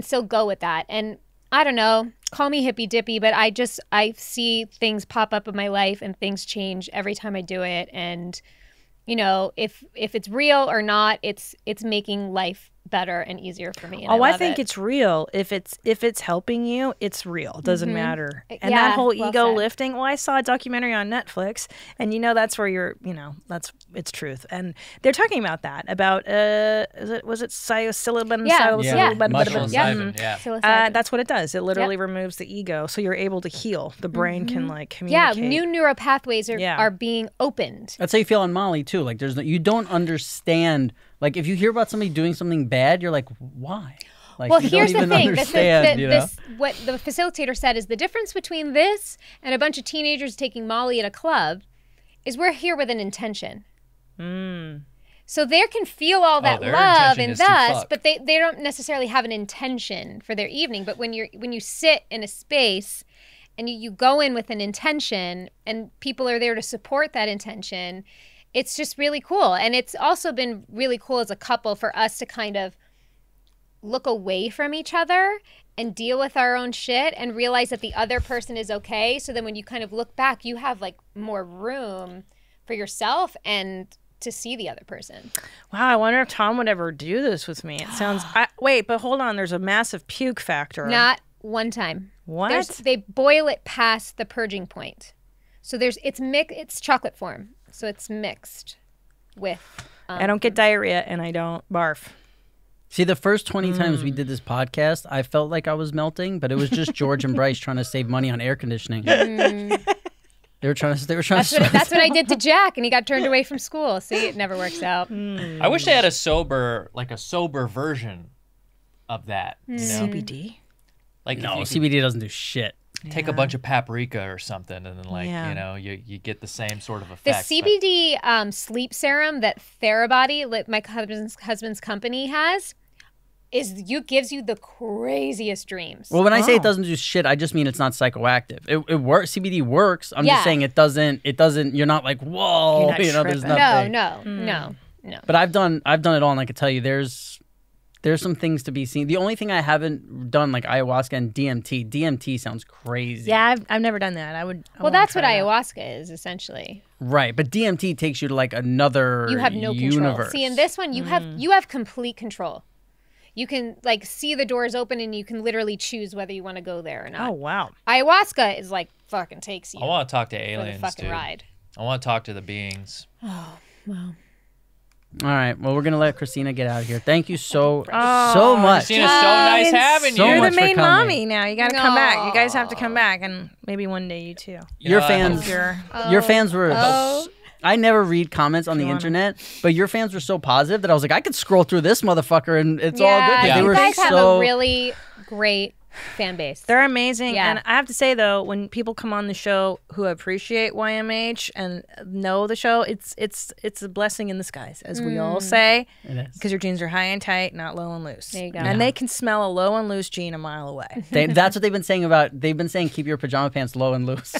still go with that. And I don't know, call me hippy dippy, but I see things pop up in my life and things change every time I do it. And you know, if it's real or not, it's making life better and easier for me. And I think it's real. If it's helping you, it's real. It doesn't matter. And that whole ego lifting. Well, I saw a documentary on Netflix, and you know that's where you're. You know it's truth. And they're talking about that. About was it psilocybin? Yeah, psilocybin. Yeah, that's what it does. It literally removes the ego, so you're able to heal. The brain can like communicate. Yeah, new neural pathways are being opened. That's how you feel on Molly too. Like you don't understand. Like if you hear about somebody doing something bad, you're like, why? Like, well, here's the thing. What the facilitator said is the difference between this and a bunch of teenagers taking Molly at a club is we're here with an intention. Mm. So they can feel all that love and thus, but they don't necessarily have an intention for their evening. But when you sit in a space and you go in with an intention and people are there to support that intention, it's just really cool. And it's also been really cool as a couple for us to kind of look away from each other and deal with our own shit and realize that the other person is okay. So then when you kind of look back, you have like more room for yourself and to see the other person. Wow, I wonder if Tom would ever do this with me. It sounds, wait, but hold on, there's a massive puke factor. Not one time. What? They boil it past the purging point. So it's chocolate form. So it's mixed with. I don't get diarrhea and I don't barf. See, the first 20 times we did this podcast, I felt like I was melting, but it was just George and Bryce trying to save money on air conditioning. That's what I did to Jack, and he got turned away from school. See, it never works out. I wish they had a sober version of that. You know? CBD? Like no, CBD doesn't do shit. Take a bunch of paprika or something, and then like you know, you get the same sort of effect. The CBD sleep serum that Therabody, my husband's company, has, gives you the craziest dreams. Well, when I say it doesn't do shit, I just mean it's not psychoactive. It works. CBD works. I'm just saying it doesn't. You're not like whoa. You know, there's nothing. No. But I've done it all, and I can tell you, there's some things to be seen. The only thing I haven't done, like ayahuasca and DMT. DMT sounds crazy. Yeah, I've never done that. Well, that's what ayahuasca is, essentially. Right, but DMT takes you to like another universe. You have no control. See, in this one, you have complete control. You can like see the doors open, and you can literally choose whether you want to go there or not. Oh wow! Ayahuasca is like fucking takes you. I want to talk to aliens. For the fucking ride. I want to talk to the beings. Oh wow. All right. Well, we're gonna let Christina get out of here. Thank you so much. Christina, so nice having you. You're the main mommy now. You gotta come back. You guys have to come back, and maybe one day you too. Your fans were. I never read comments on the internet, but your fans were so positive that I was like, I could scroll through this motherfucker, and it's all good. Yeah, you guys have a really great fan base. They're amazing. Yeah. And I have to say though, when people come on the show who appreciate YMH and know the show, it's a blessing in disguise, as we all say, because your jeans are high and tight, not low and loose. There you go. And they can smell a low and loose jean a mile away. That's what they've been saying about. They've been saying keep your pajama pants low and loose.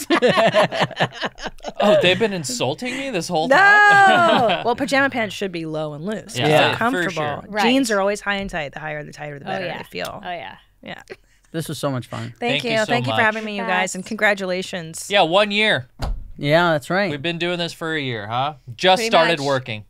Oh, they've been insulting me this whole time. No. Well, pajama pants should be low and loose. Yeah, they're comfortable. For sure. Right. Jeans are always high and tight. The higher, the tighter, the better they feel. Oh yeah. Yeah. This was so much fun. Thank you so much for having me, you guys, and congratulations. Yeah, 1 year. Yeah, that's right. We've been doing this for a year, huh? Just started working.